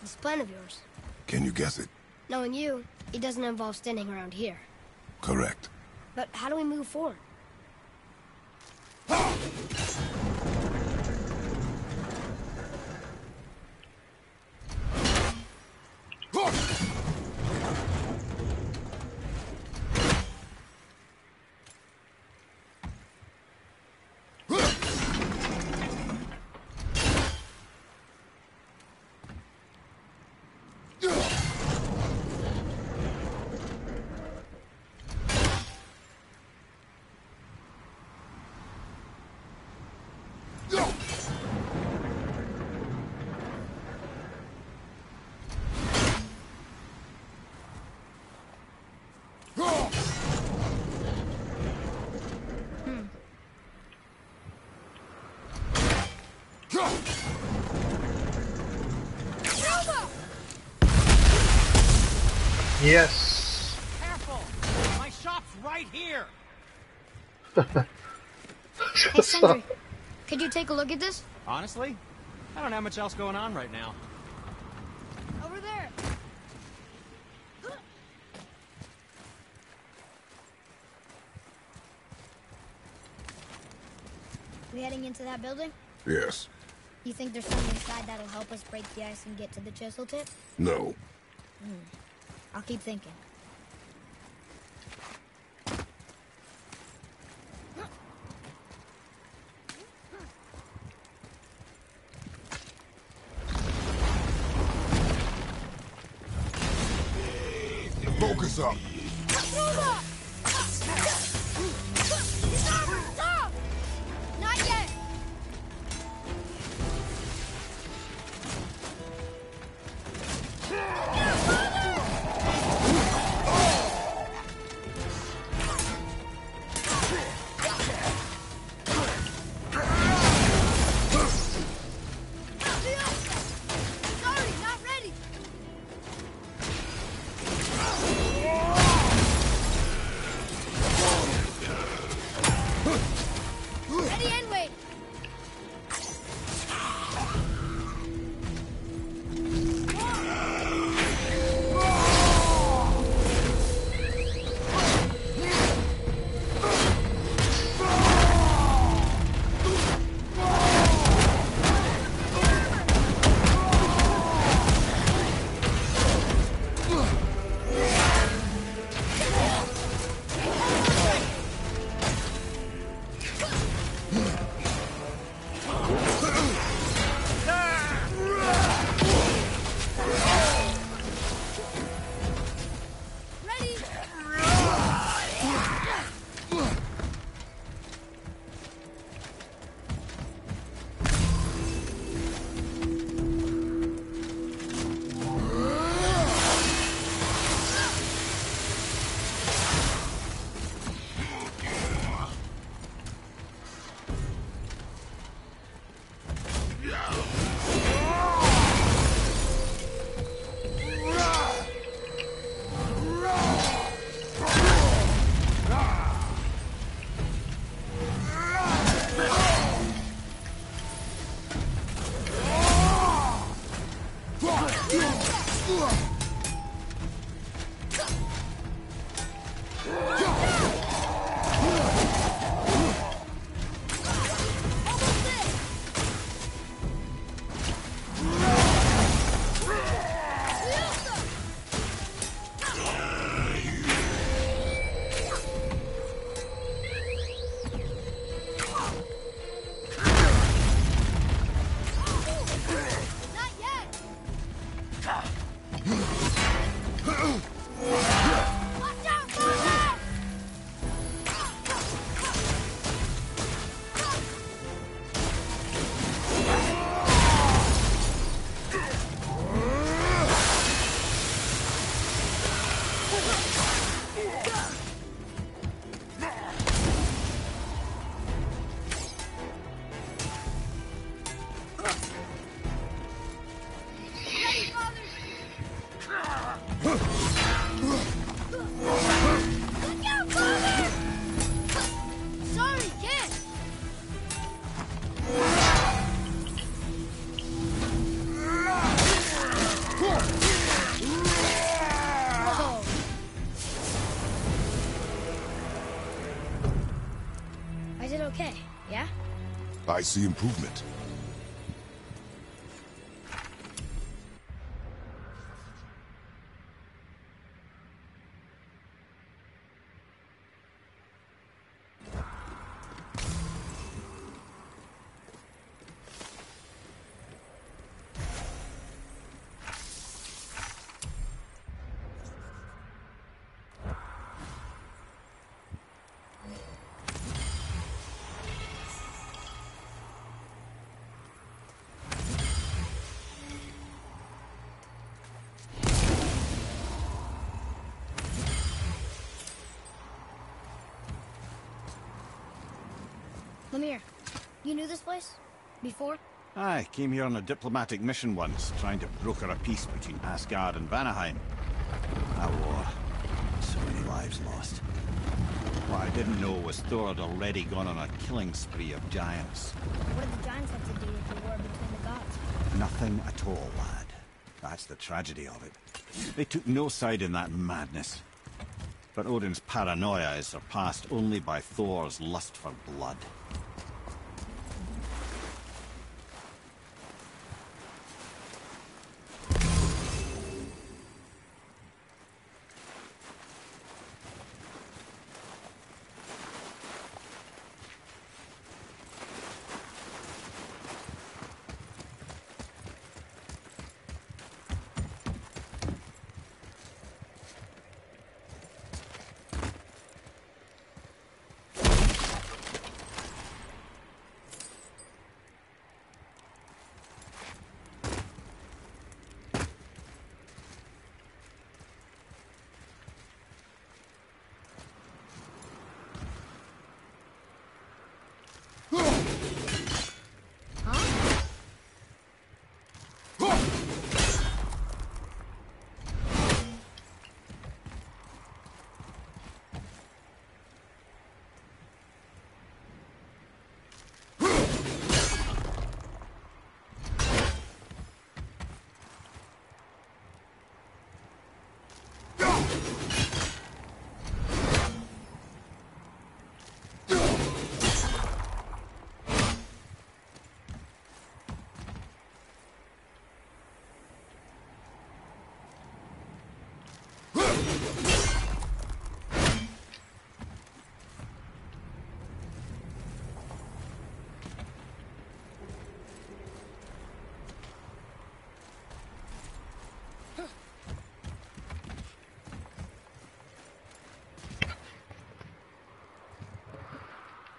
This plan of yours. Can you guess it? Knowing you, it doesn't involve standing around here. Correct. But how do we move forward? Yes. Careful! My shop's right here. Hey Sindri, could you take a look at this? Honestly, I don't have much else going on right now. Over there. We heading into that building? Yes. You think there's something inside that'll help us break the ice and get to the chisel tip? No. I'll keep thinking. Focus up. Stop! Not yet. Sorry, not ready. Is it okay? Yeah? I see improvement. Lemire, you knew this place? Before? I came here on a diplomatic mission once, trying to broker a peace between Asgard and Vanaheim. That war. So many lives lost. What I didn't know was Thor had already gone on a killing spree of giants. What did the giants have to do with the war between the gods? Nothing at all, lad. That's the tragedy of it. They took no side in that madness. But Odin's paranoia is surpassed only by Thor's lust for blood.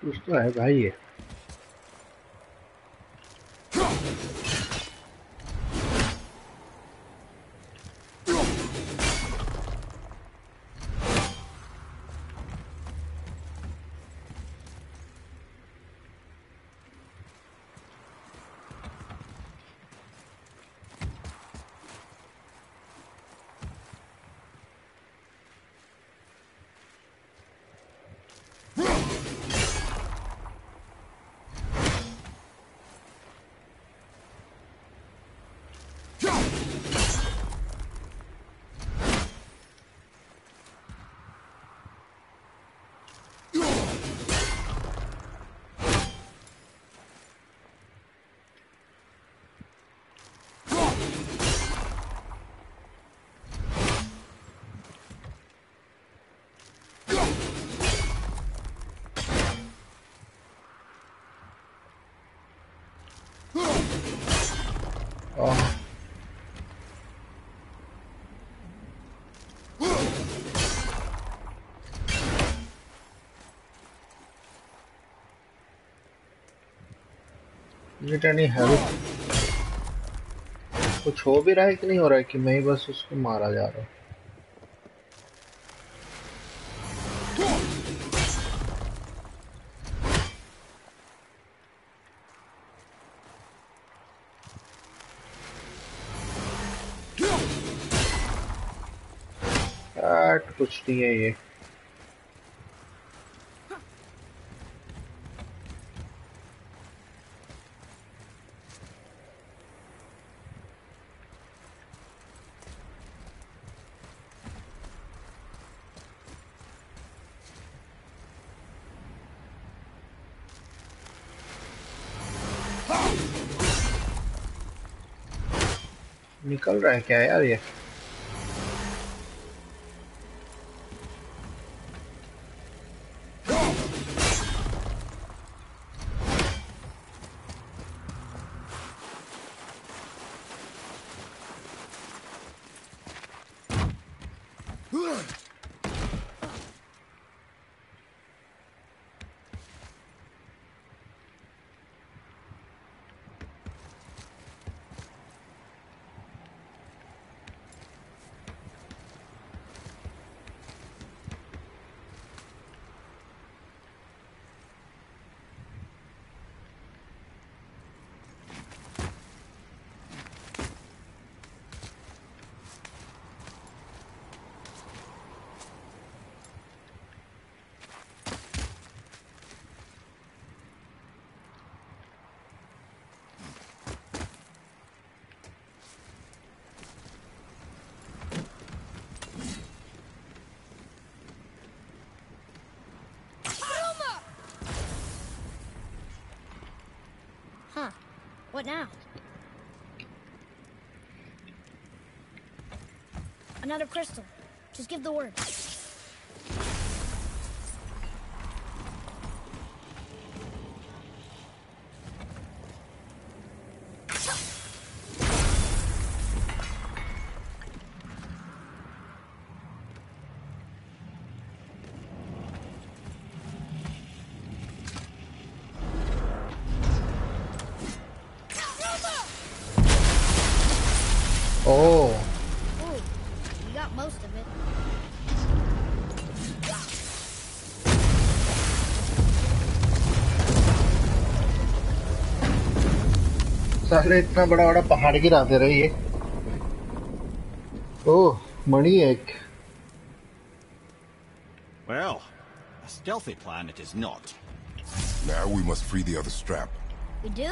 उसका है भाई ये Get any help? कुछ हो भी रहा है कि नहीं हो रहा है कि मैं बस उसको मारा जा रहा हूँ कुछ नहीं है ये निकल रहा है क्या यार ये? What now? Another crystal. Just give the word. साले इतना बड़ा बड़ा पहाड़ गिरा दे रही है। Oh, money egg. Well, a stealthy plan it is not. Now we must free the other strap. We do?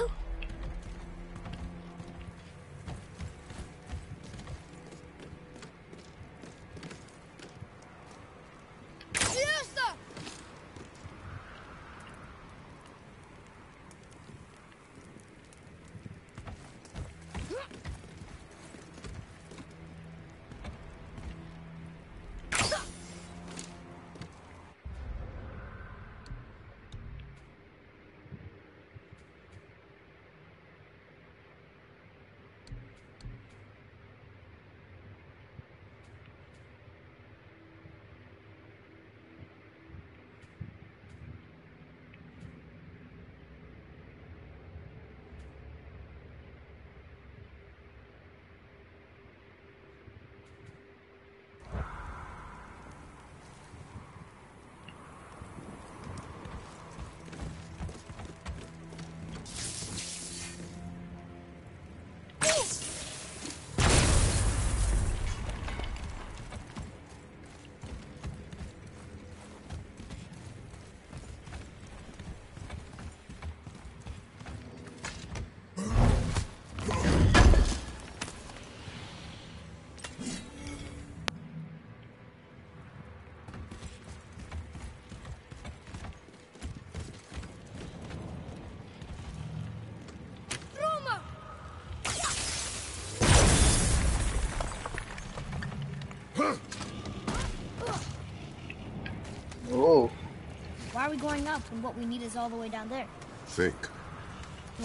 Why are we going up when what we need is all the way down there? Think.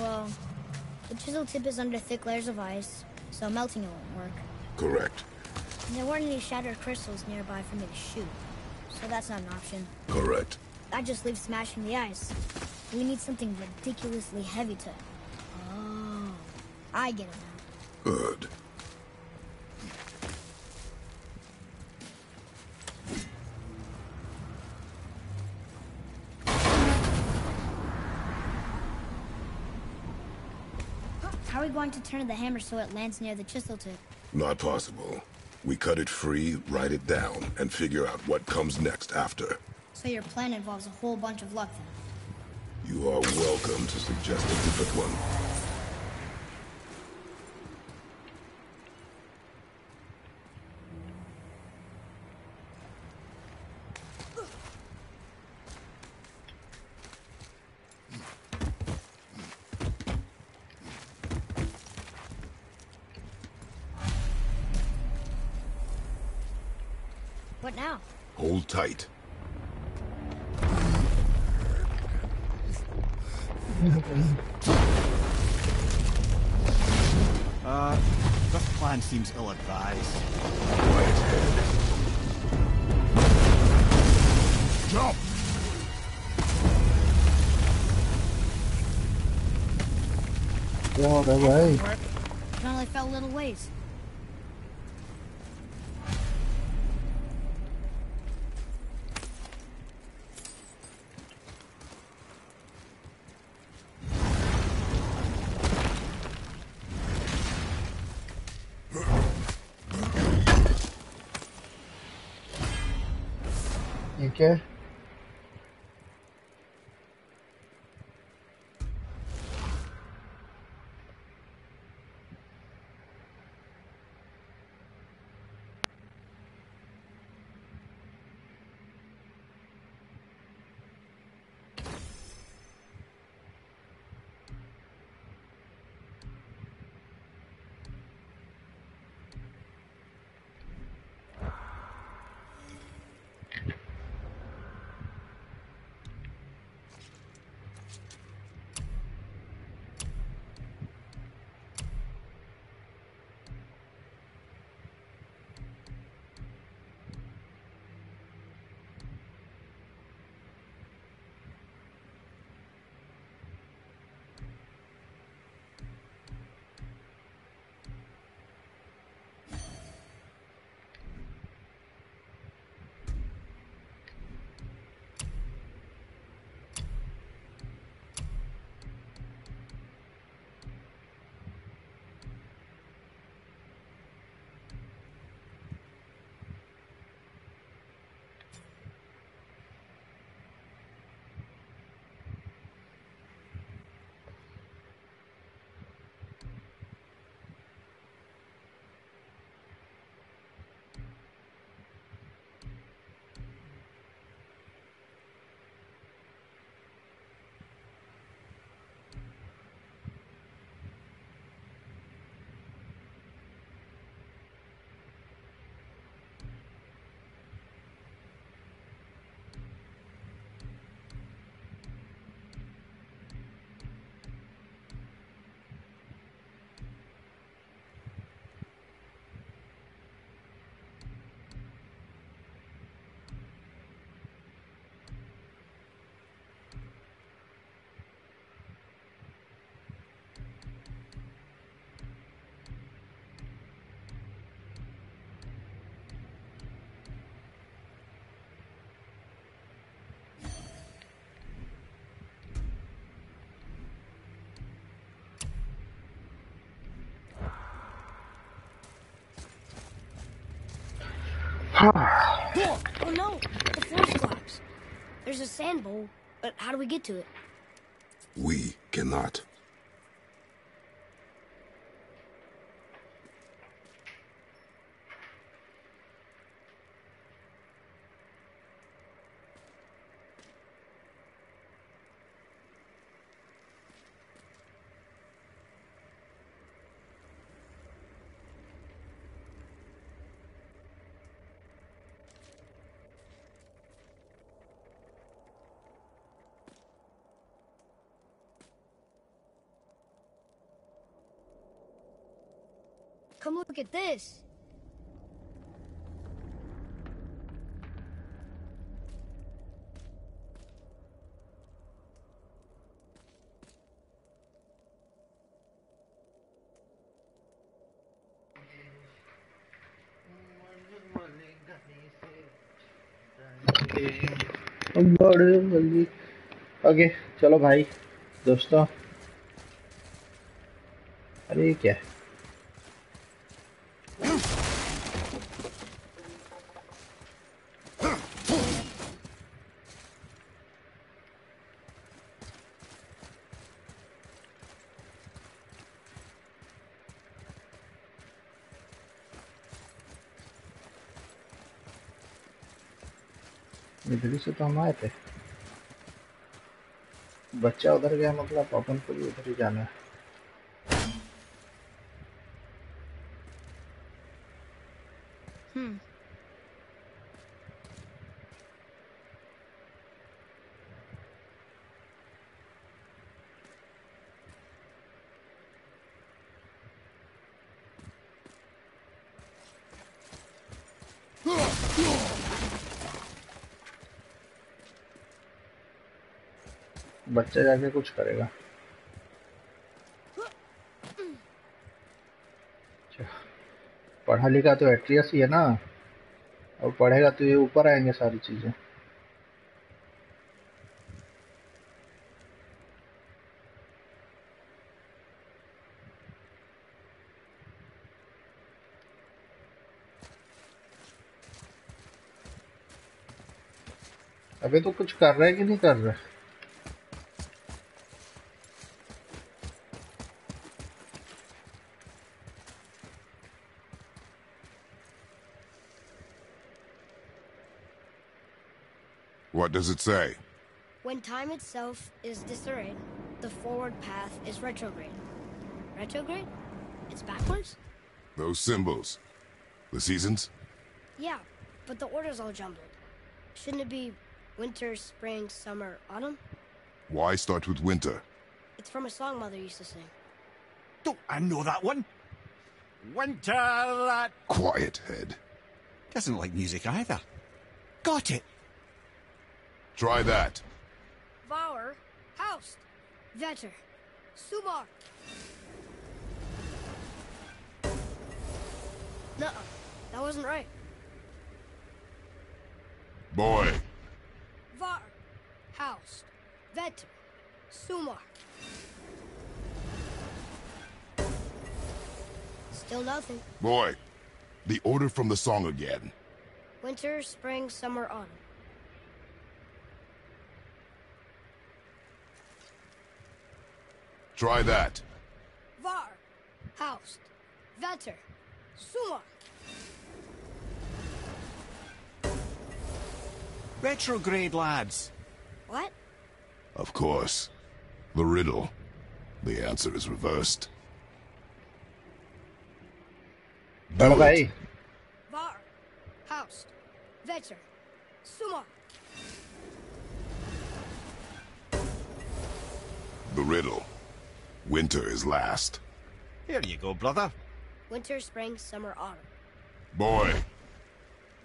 Well, the chisel tip is under thick layers of ice, so melting it won't work. Correct. And there weren't any shattered crystals nearby for me to shoot, so that's not an option. Correct. That just leaves smashing the ice. We need something ridiculously heavy to... Oh, I get it now. Good. How are we going to turn the hammer so it lands near the chisel tip? Not possible. We cut it free, write it down, and figure out what comes next after. So your plan involves a whole bunch of luck then? You are welcome to suggest a different one. What now? Hold tight. The plan seems ill-advised. Quiet head. Jump! Walk away. It only fell little ways. Okay. Oh no! The force collapse. There's a sand bowl, but how do we get to it? We cannot. Come look at this. Okay चलो भाई दोस्तों अरे क्या इधर से तो हम आए थे बच्चा उधर गया मतलब अपन को भी उधर ही जाना है बच्चा जाके कुछ करेगा। पढ़ा लिखा तो एट्रियस ही है ना, और पढ़ेगा तो ये ऊपर आएंगे सारी चीजें। अबे तो कुछ कर रहा है कि नहीं कर रहा है? What does it say? When time itself is disarrayed, the forward path is retrograde. Retrograde? It's backwards? Those symbols. The seasons? Yeah, but the order's all jumbled. Shouldn't it be winter, spring, summer, autumn? Why start with winter? It's from a song Mother used to sing. Don't I know that one? Winter that... Quiet, head. Doesn't like music either. Got it. Try that. Vár, Haust, Vetr, Sumar. No, that wasn't right. Boy. Vár, Haust, Vetr, Sumar. Still nothing. Boy, the order from the song again. Winter, spring, summer, autumn. Try that. Vár, Haust, Vetr, Sumar. Retrograde, lads. What? Of course. The riddle. The answer is reversed. Okay. Vár, Haust, Vetr, Sumar. The riddle. Winter is last. Here you go, brother. Winter, spring, summer, autumn. Boy.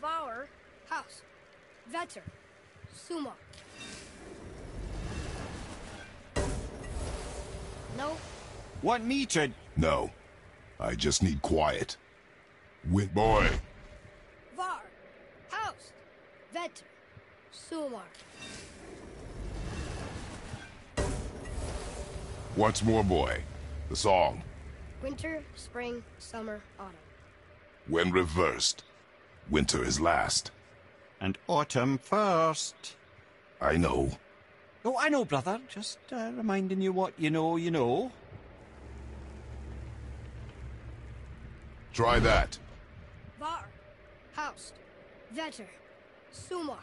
Vár, Haust, Vetr, Sumar. No. Want me to? No. I just need quiet. Win, boy. Vár, Haust, Vetr, Sumar. Once more, boy. The song. Winter, spring, summer, autumn. When reversed, winter is last. And autumn first. I know. Oh, I know, brother. Just reminding you what you know, you know. Try that. Vár, Haust, Vetr, Sumar.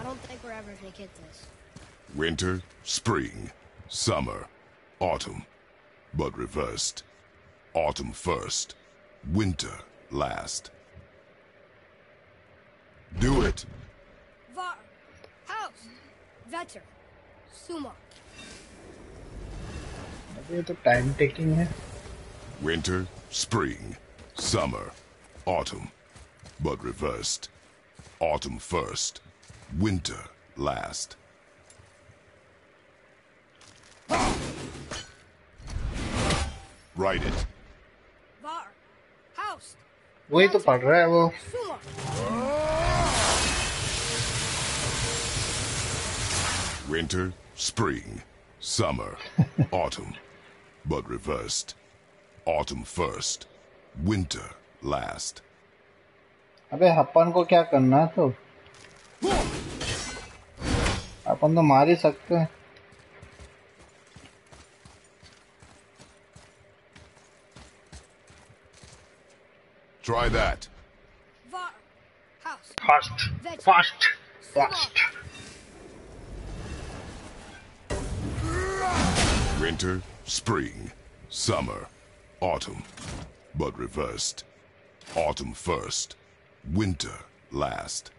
I don't think we're ever gonna get this. Winter, spring, summer, autumn, but reversed. Autumn first, winter last. Do it. Vár, Haust, Vetr, Sumar. ये तो time taking है. Winter, spring, summer, autumn, but reversed. Autumn first. Winter last. Write it. Vár, Haust. वही तो पढ़ रहा है वो. Winter, spring, summer, autumn, but reversed. Autumn first, winter last. अबे अपन को क्या करना है तो? अपन तो मार ही सकते हैं। Try that. Vár, Haust, fast. Winter, spring, summer, autumn, but reversed. Autumn first, winter last.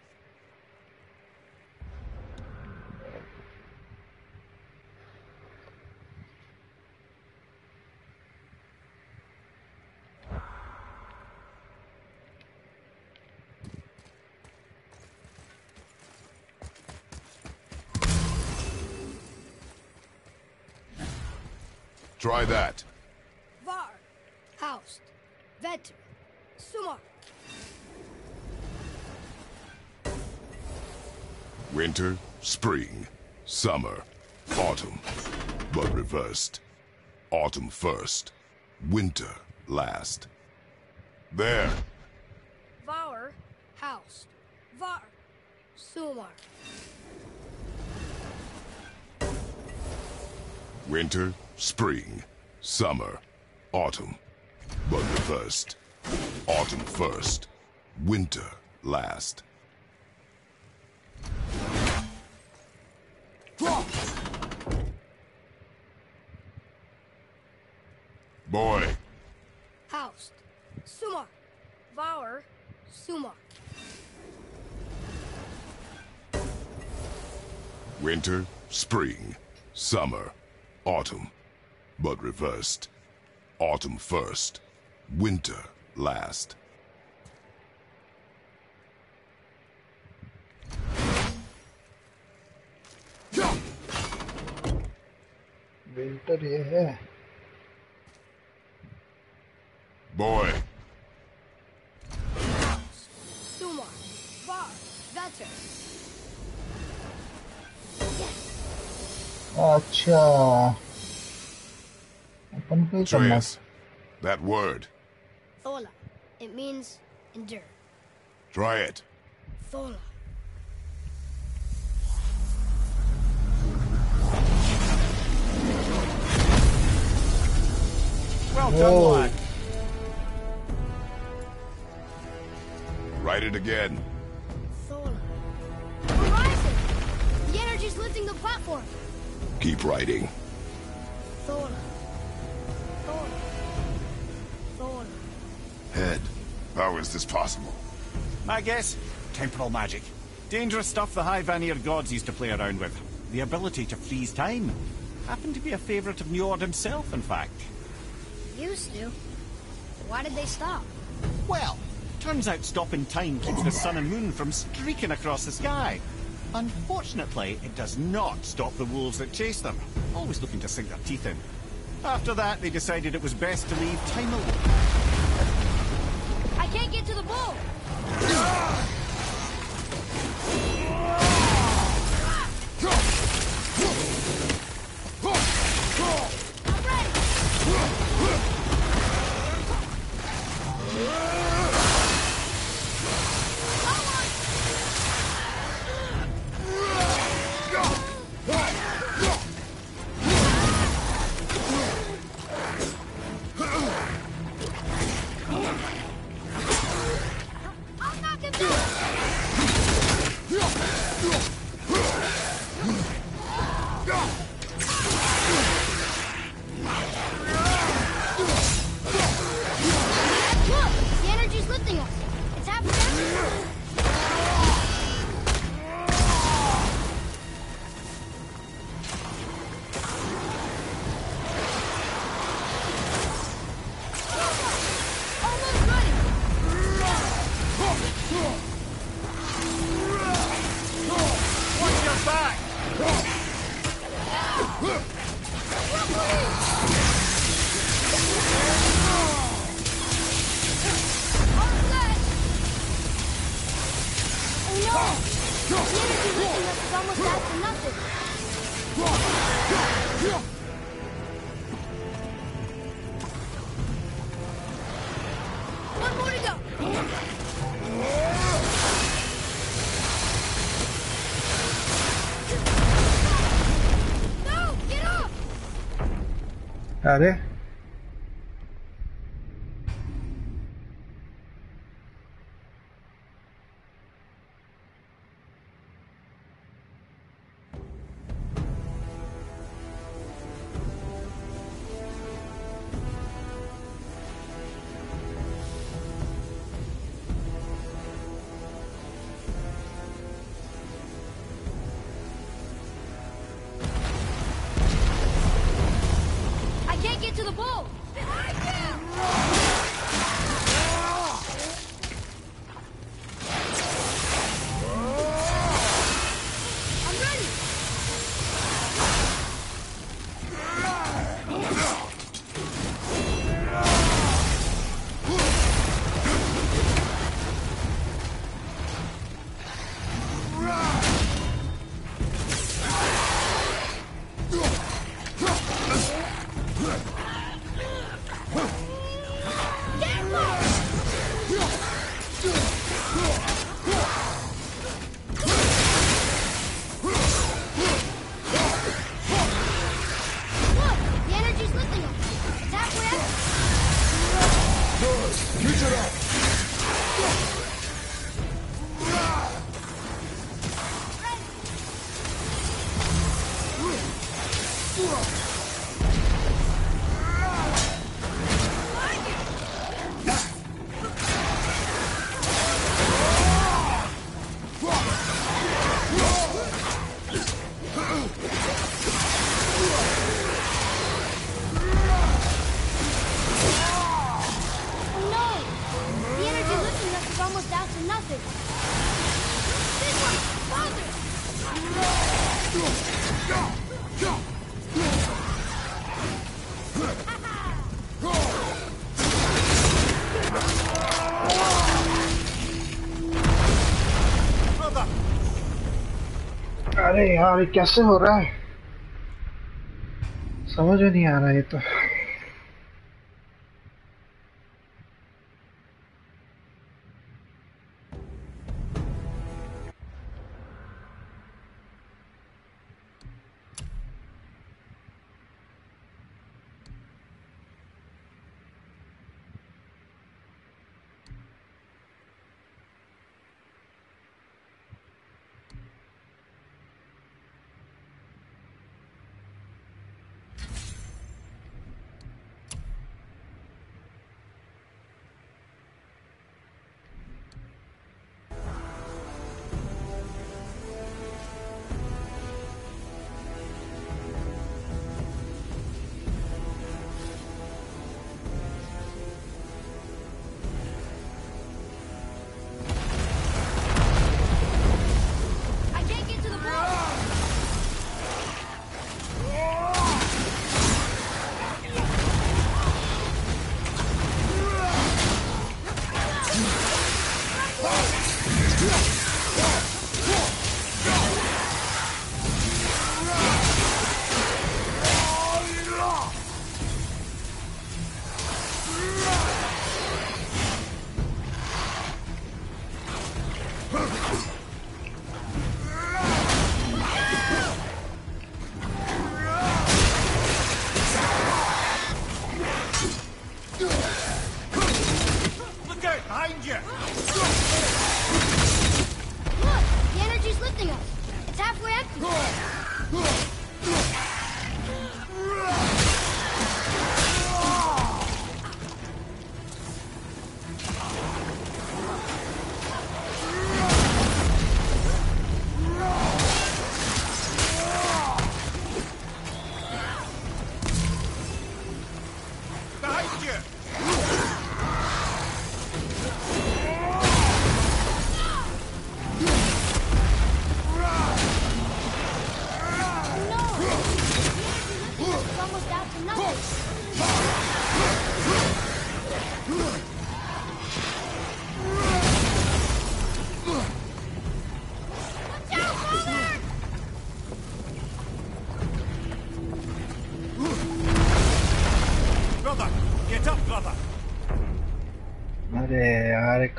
Try that. Vár, Haust, Vetr, Sumar. Winter, spring, summer, autumn, but reversed. Autumn first, winter last. There. Vár, Haust, Vár, Sumar. Winter, spring, summer, autumn, but reversed. Autumn first, winter last. Boy. Haust, Sumar, Vár, Sumar. Winter, spring, summer, autumn, but reversed. Autumn first, winter last. Winter ये है. Boy. Sumar, Vár, Vetr. Acha. Atreus, that word. Thola. It means endure. Try it. Thola. Well done, lad. Write it again. Thola. Horizon! The energy's lifting the platform. Keep writing. Thola. Thola. Thola. Head. How is this possible? My guess? Temporal magic. Dangerous stuff the high Vanir gods used to play around with. The ability to freeze time. Happened to be a favorite of Njord himself, in fact. Used to. Why did they stop? Well, turns out stopping time keeps the sun and moon from streaking across the sky. Unfortunately, it does not stop the wolves that chase them, always looking to sink their teeth in. After that, they decided it was best to leave time alone. I can't get to the bull! अरे अरे यार ये कैसे हो रहा है समझ में नहीं आ रहा है तो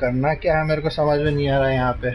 करना क्या है मेरे को समझ में नहीं आ रहा है यहाँ पे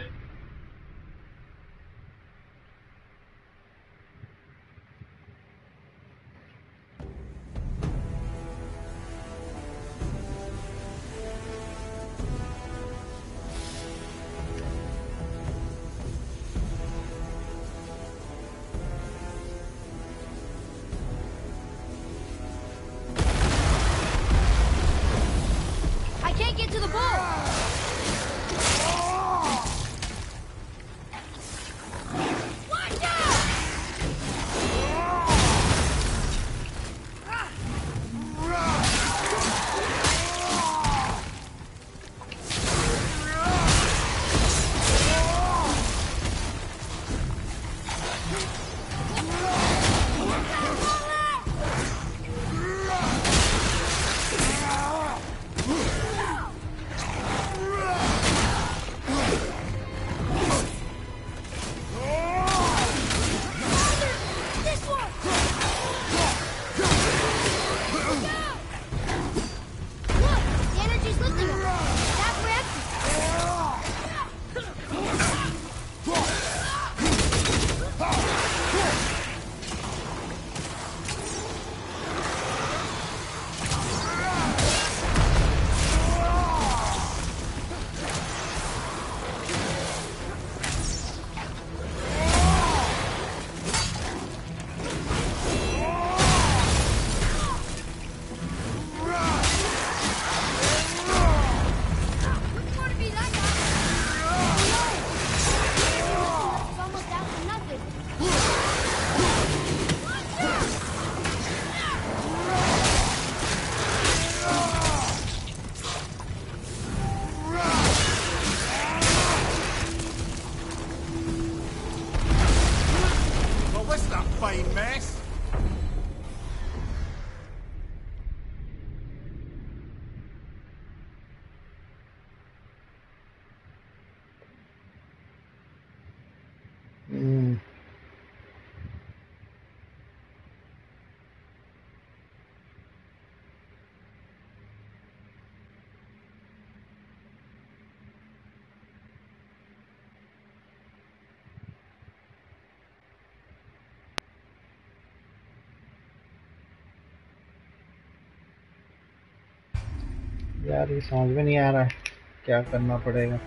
यार ये समझ में नहीं आ रहा क्या करना पड़ेगा।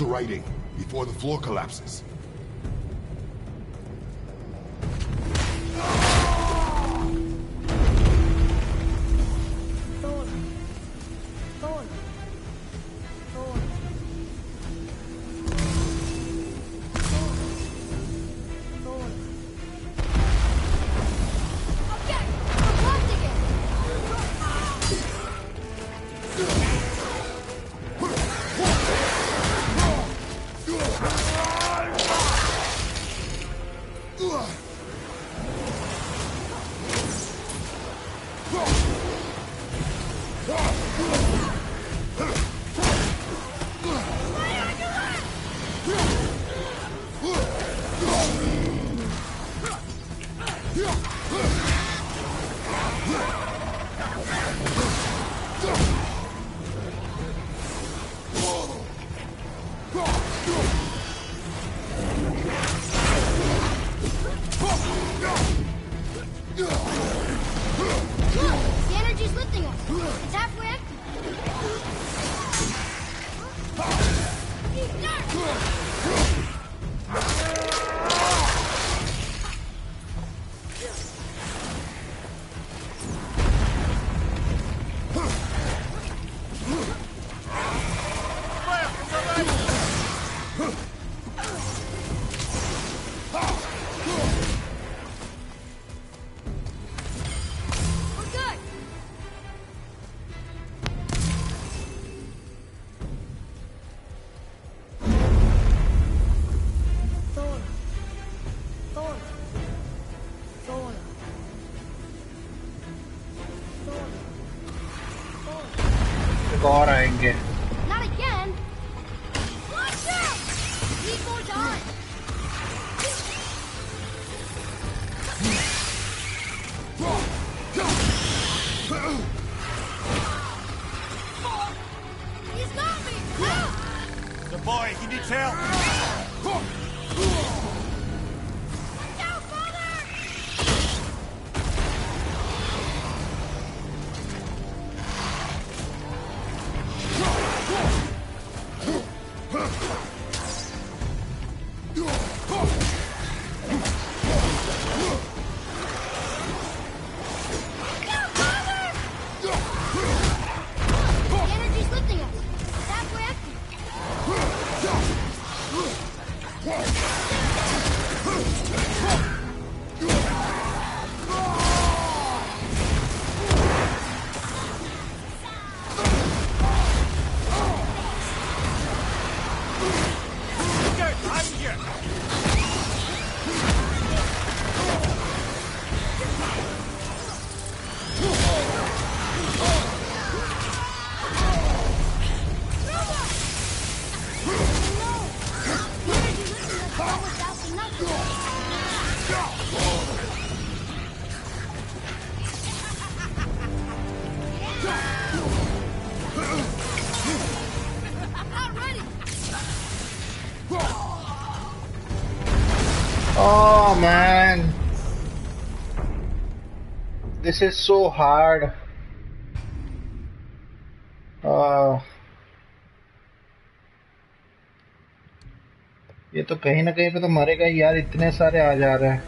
To writing before the floor collapses. आएंगे। Boy, he needs help. Look out, Father! The energy's lifting us. That's way up to you. Oh man, this is so hard. ये तो कहीं ना कहीं पे तो मरेगा यार, इतने सारे आ जा रहे हैं।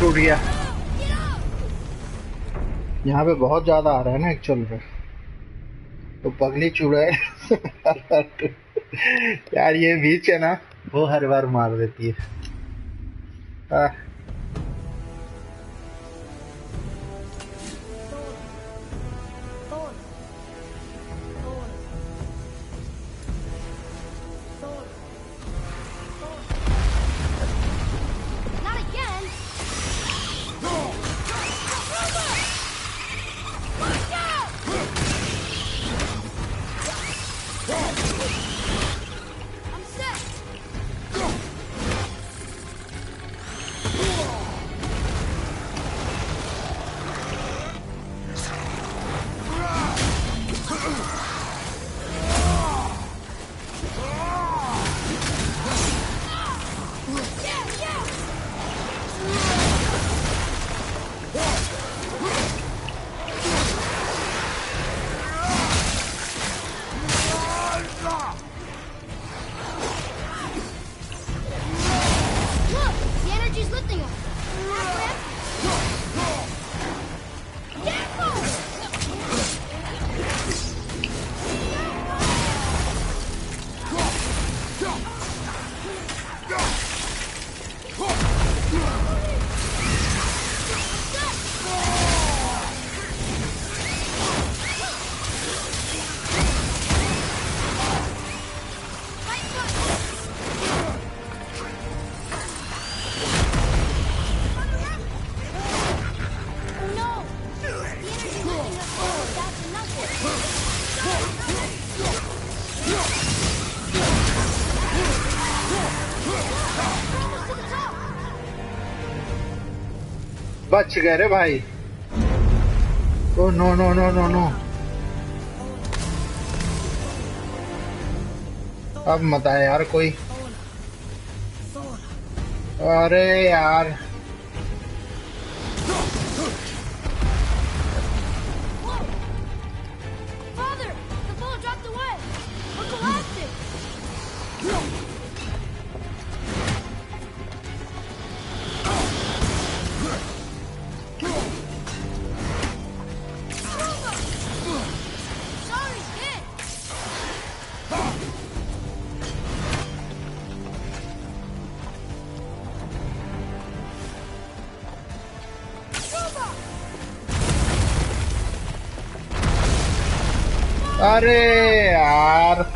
टूट गया यहाँ पे, बहुत ज्यादा आ रहा है ना एक्चुअल में, तो पगली चुड़ैल यार ये बीच है ना, वो हर बार मार देती है। I'm set. Go. बच गए रे भाई। Oh no no no no no, अब मत आए यार कोई। अरे यार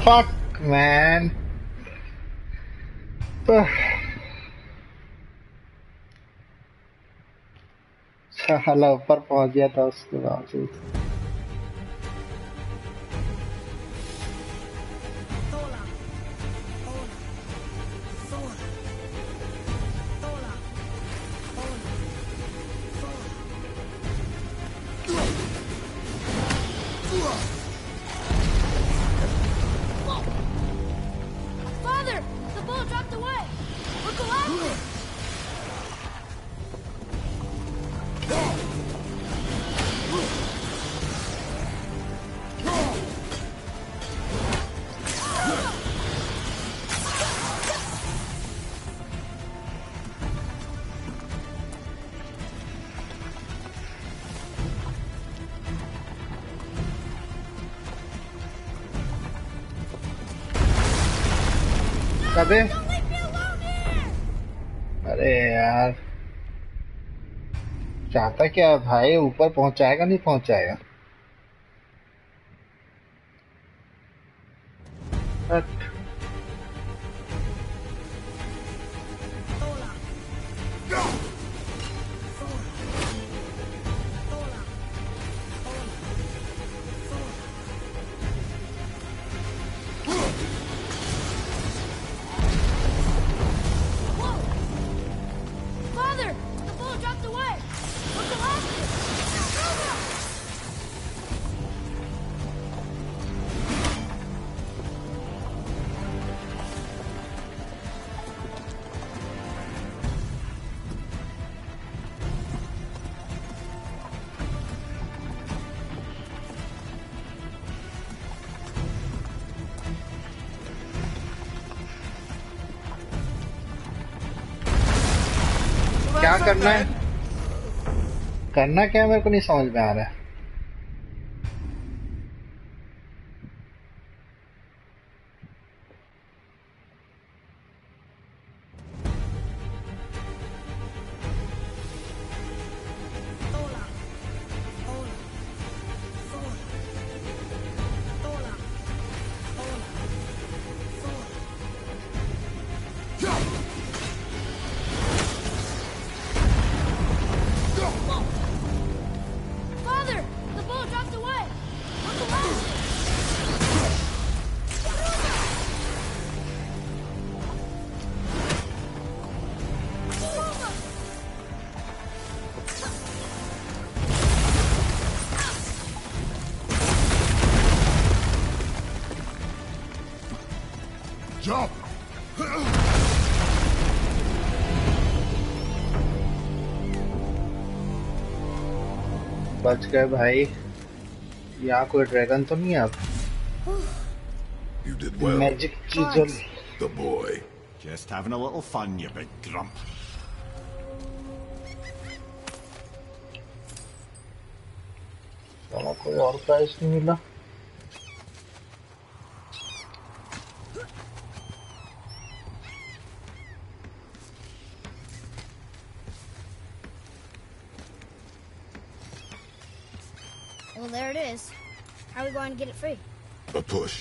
fuck man, साला ऊपर पहुंच गया था उसके बावजूद। अबे अरे यार चाहता क्या भाई, ऊपर पहुंचाएगा नहीं पहुंचाएगा। क्या करना है, करना क्या मेरे को नहीं समझ में आ रहा है। बच गए भाई, यहाँ कोई ड्रैगन तो नहीं है। आप मैजिक चीज The boy just having a little fun, you big grump. चलो कोई और प्राइस नहीं मिला। And get it free. A push.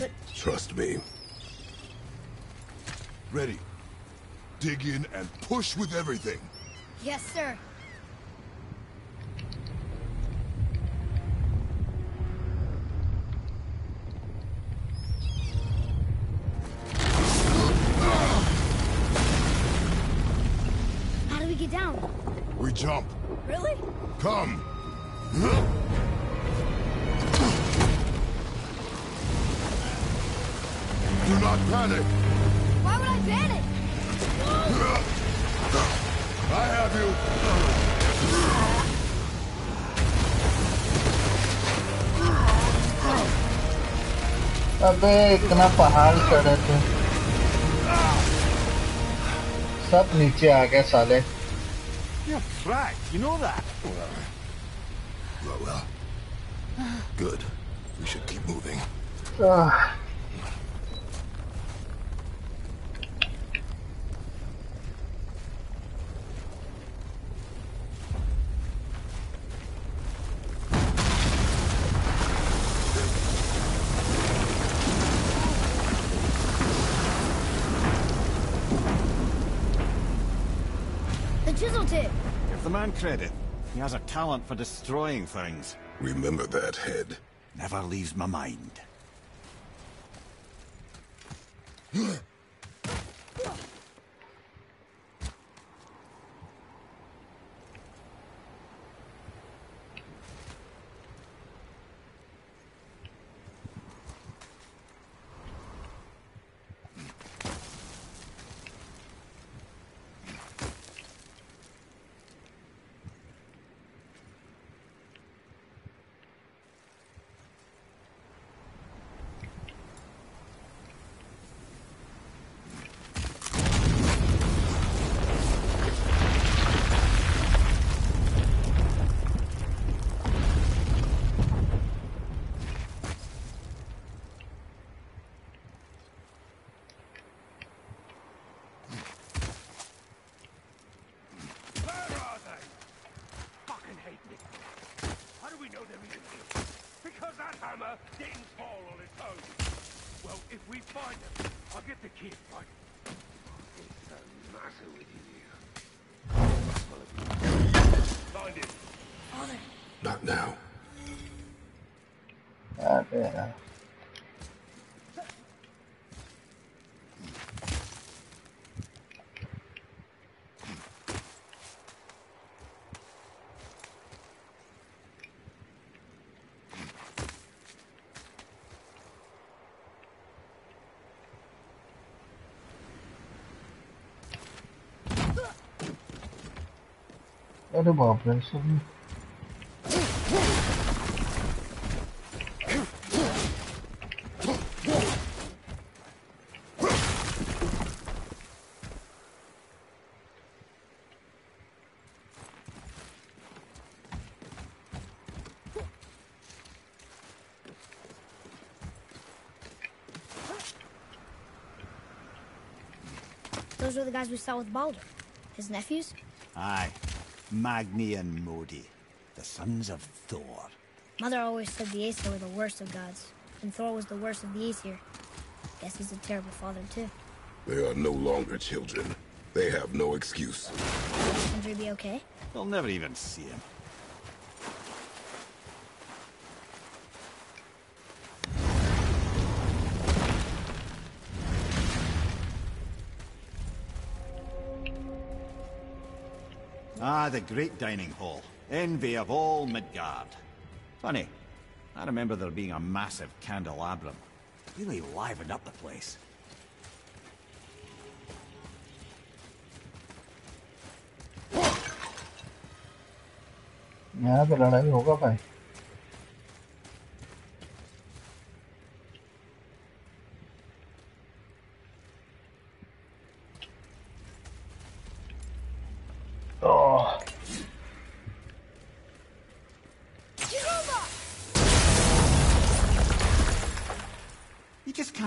But trust me. Ready. Dig in and push with everything. Yes, sir. How do we get down? We jump. Really? Come. Do not panic. Why would I panic? I have you. अबे इतना पहाड़ चढ़े थे, सब नीचे आ गए साले. You're cracked, you know that. Well. Good. We should keep moving. Man credit. He has a talent for destroying things. Remember that head. Never leaves my mind. What about this one? Those were the guys we saw with Baldur. His nephews? Aye. Magni and Modi, the sons of Thor. Mother always said the Aesir were the worst of gods, and Thor was the worst of the Aesir. Guess he's a terrible father, too. They are no longer children. They have no excuse. Will they be okay? They'll never even see him. The great dining hall, envy of all Midgard. Funny, I remember there being a massive candelabrum. Really livened up the place. Yeah, but I don't know why.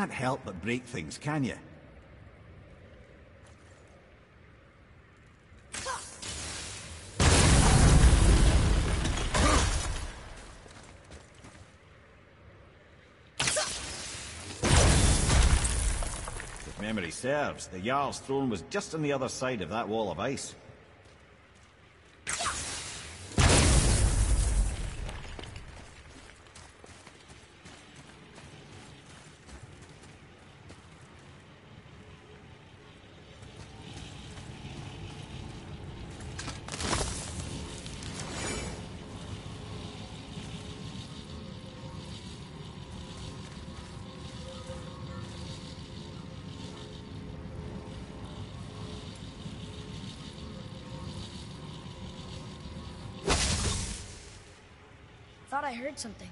Help but break things, can you? If memory serves, the Jarl's throne was just on the other side of that wall of ice. thought I heard something.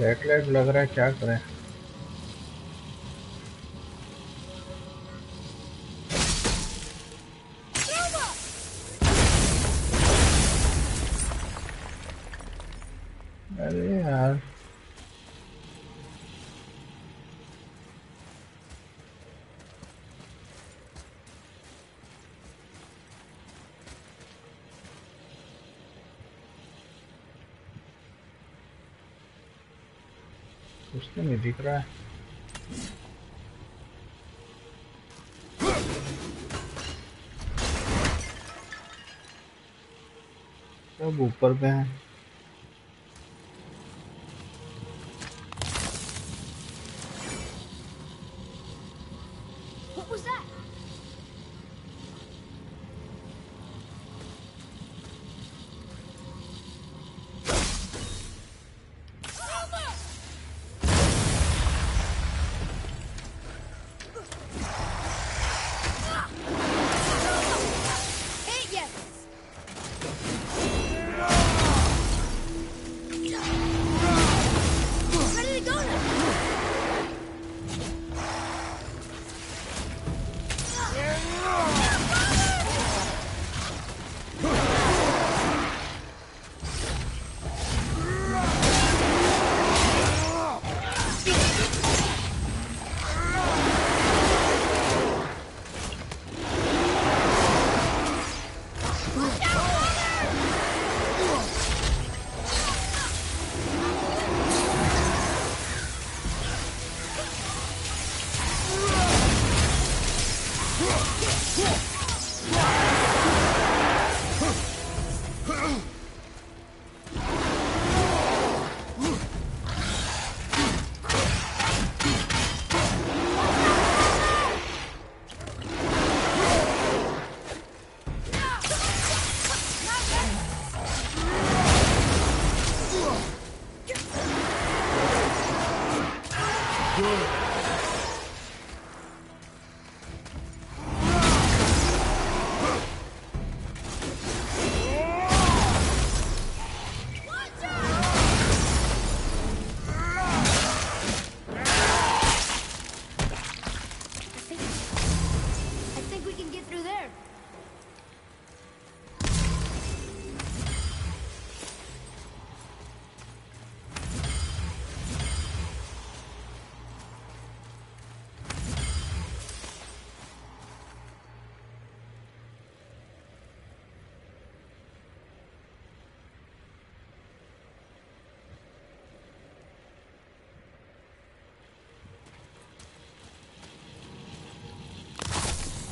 Red light लग रहा है, क्या करें? अरे यार उसने नहीं दिख रहा है। सब ऊपर पे हैं।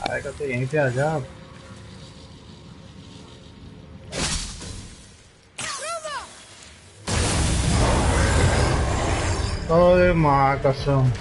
आएगा तो यहीं पे आ जा। अरे माँ कसम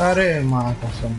अरे माँ कसम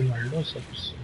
Lord, सबसे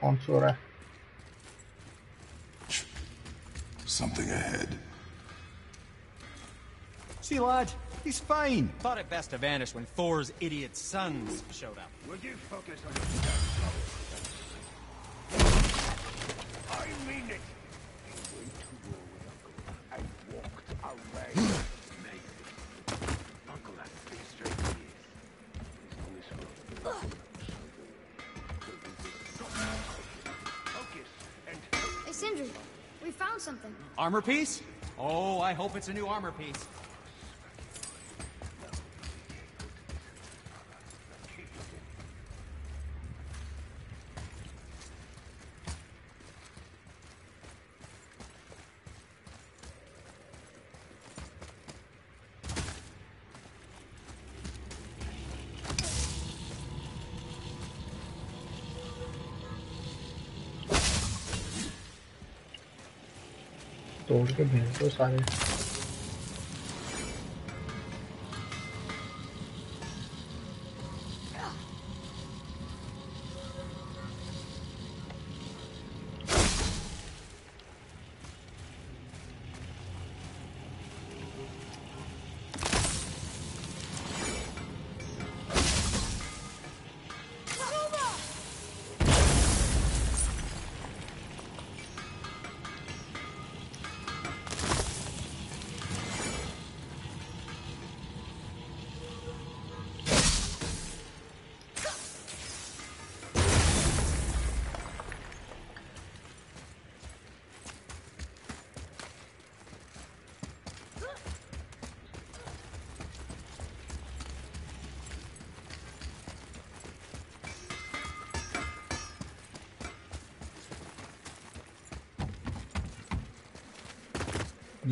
कौन सो रहा है? Something ahead. See, lad, he's fine. Thought it best to vanish when Thor's idiot sons showed up. Would you focus on your I mean it. I walked away. Maybe. Uncle has to be straight here. He's on this road. Sindri, we found something. Armor piece? Oh, I hope it's a new armor piece. तोड़ के भेज दो सारे।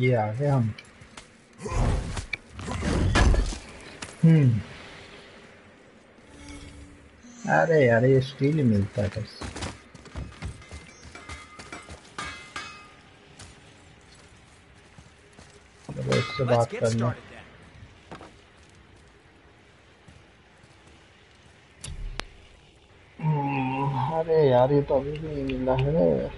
ये आ गए हम। अरे यार ये स्टील ही मिलता है बस। चलो इससे बात करना। अरे यार ये तो अभी भी नहीं मिला है।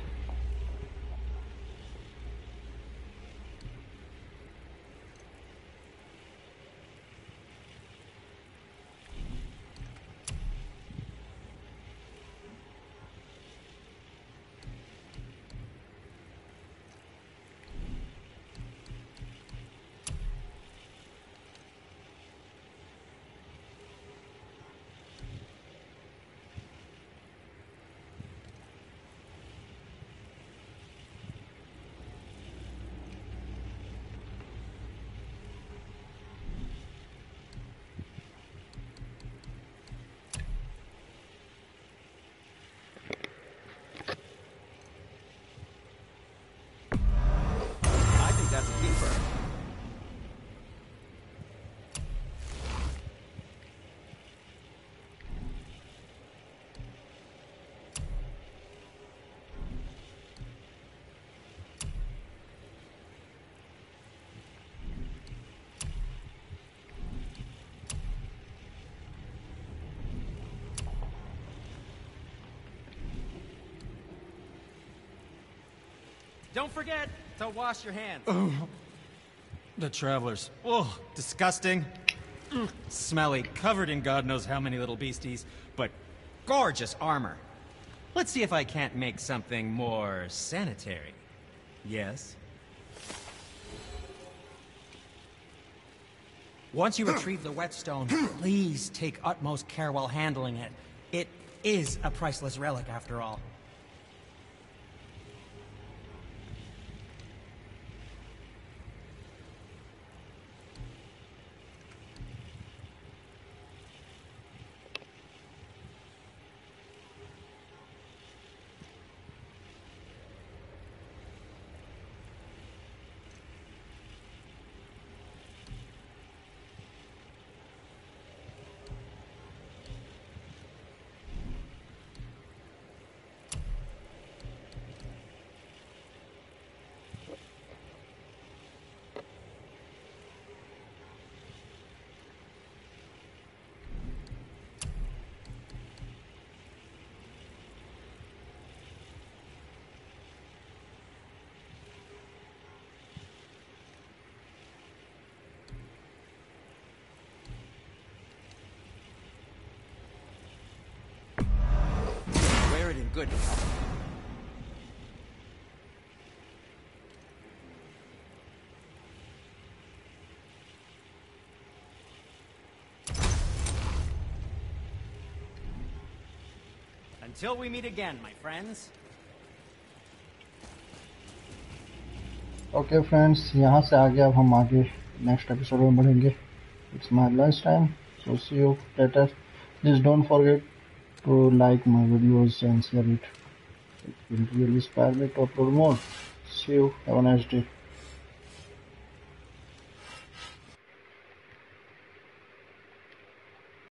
Don't forget to wash your hands. Ugh. The travelers. Oh, disgusting. Ugh. Smelly, covered in God knows how many little beasties, but gorgeous armor. Let's see if I can't make something more sanitary. Yes? Once you retrieve the whetstone, please take utmost care while handling it. It is a priceless relic after all. Good. Until we meet again, my friends. Okay, friends. यहाँ से आगे अब हम आगे next episode में बढ़ेंगे. It's my last time, so see you later. Please don't forget to like my videos and share it. It will really inspire me to upload more. See you. Have a nice day.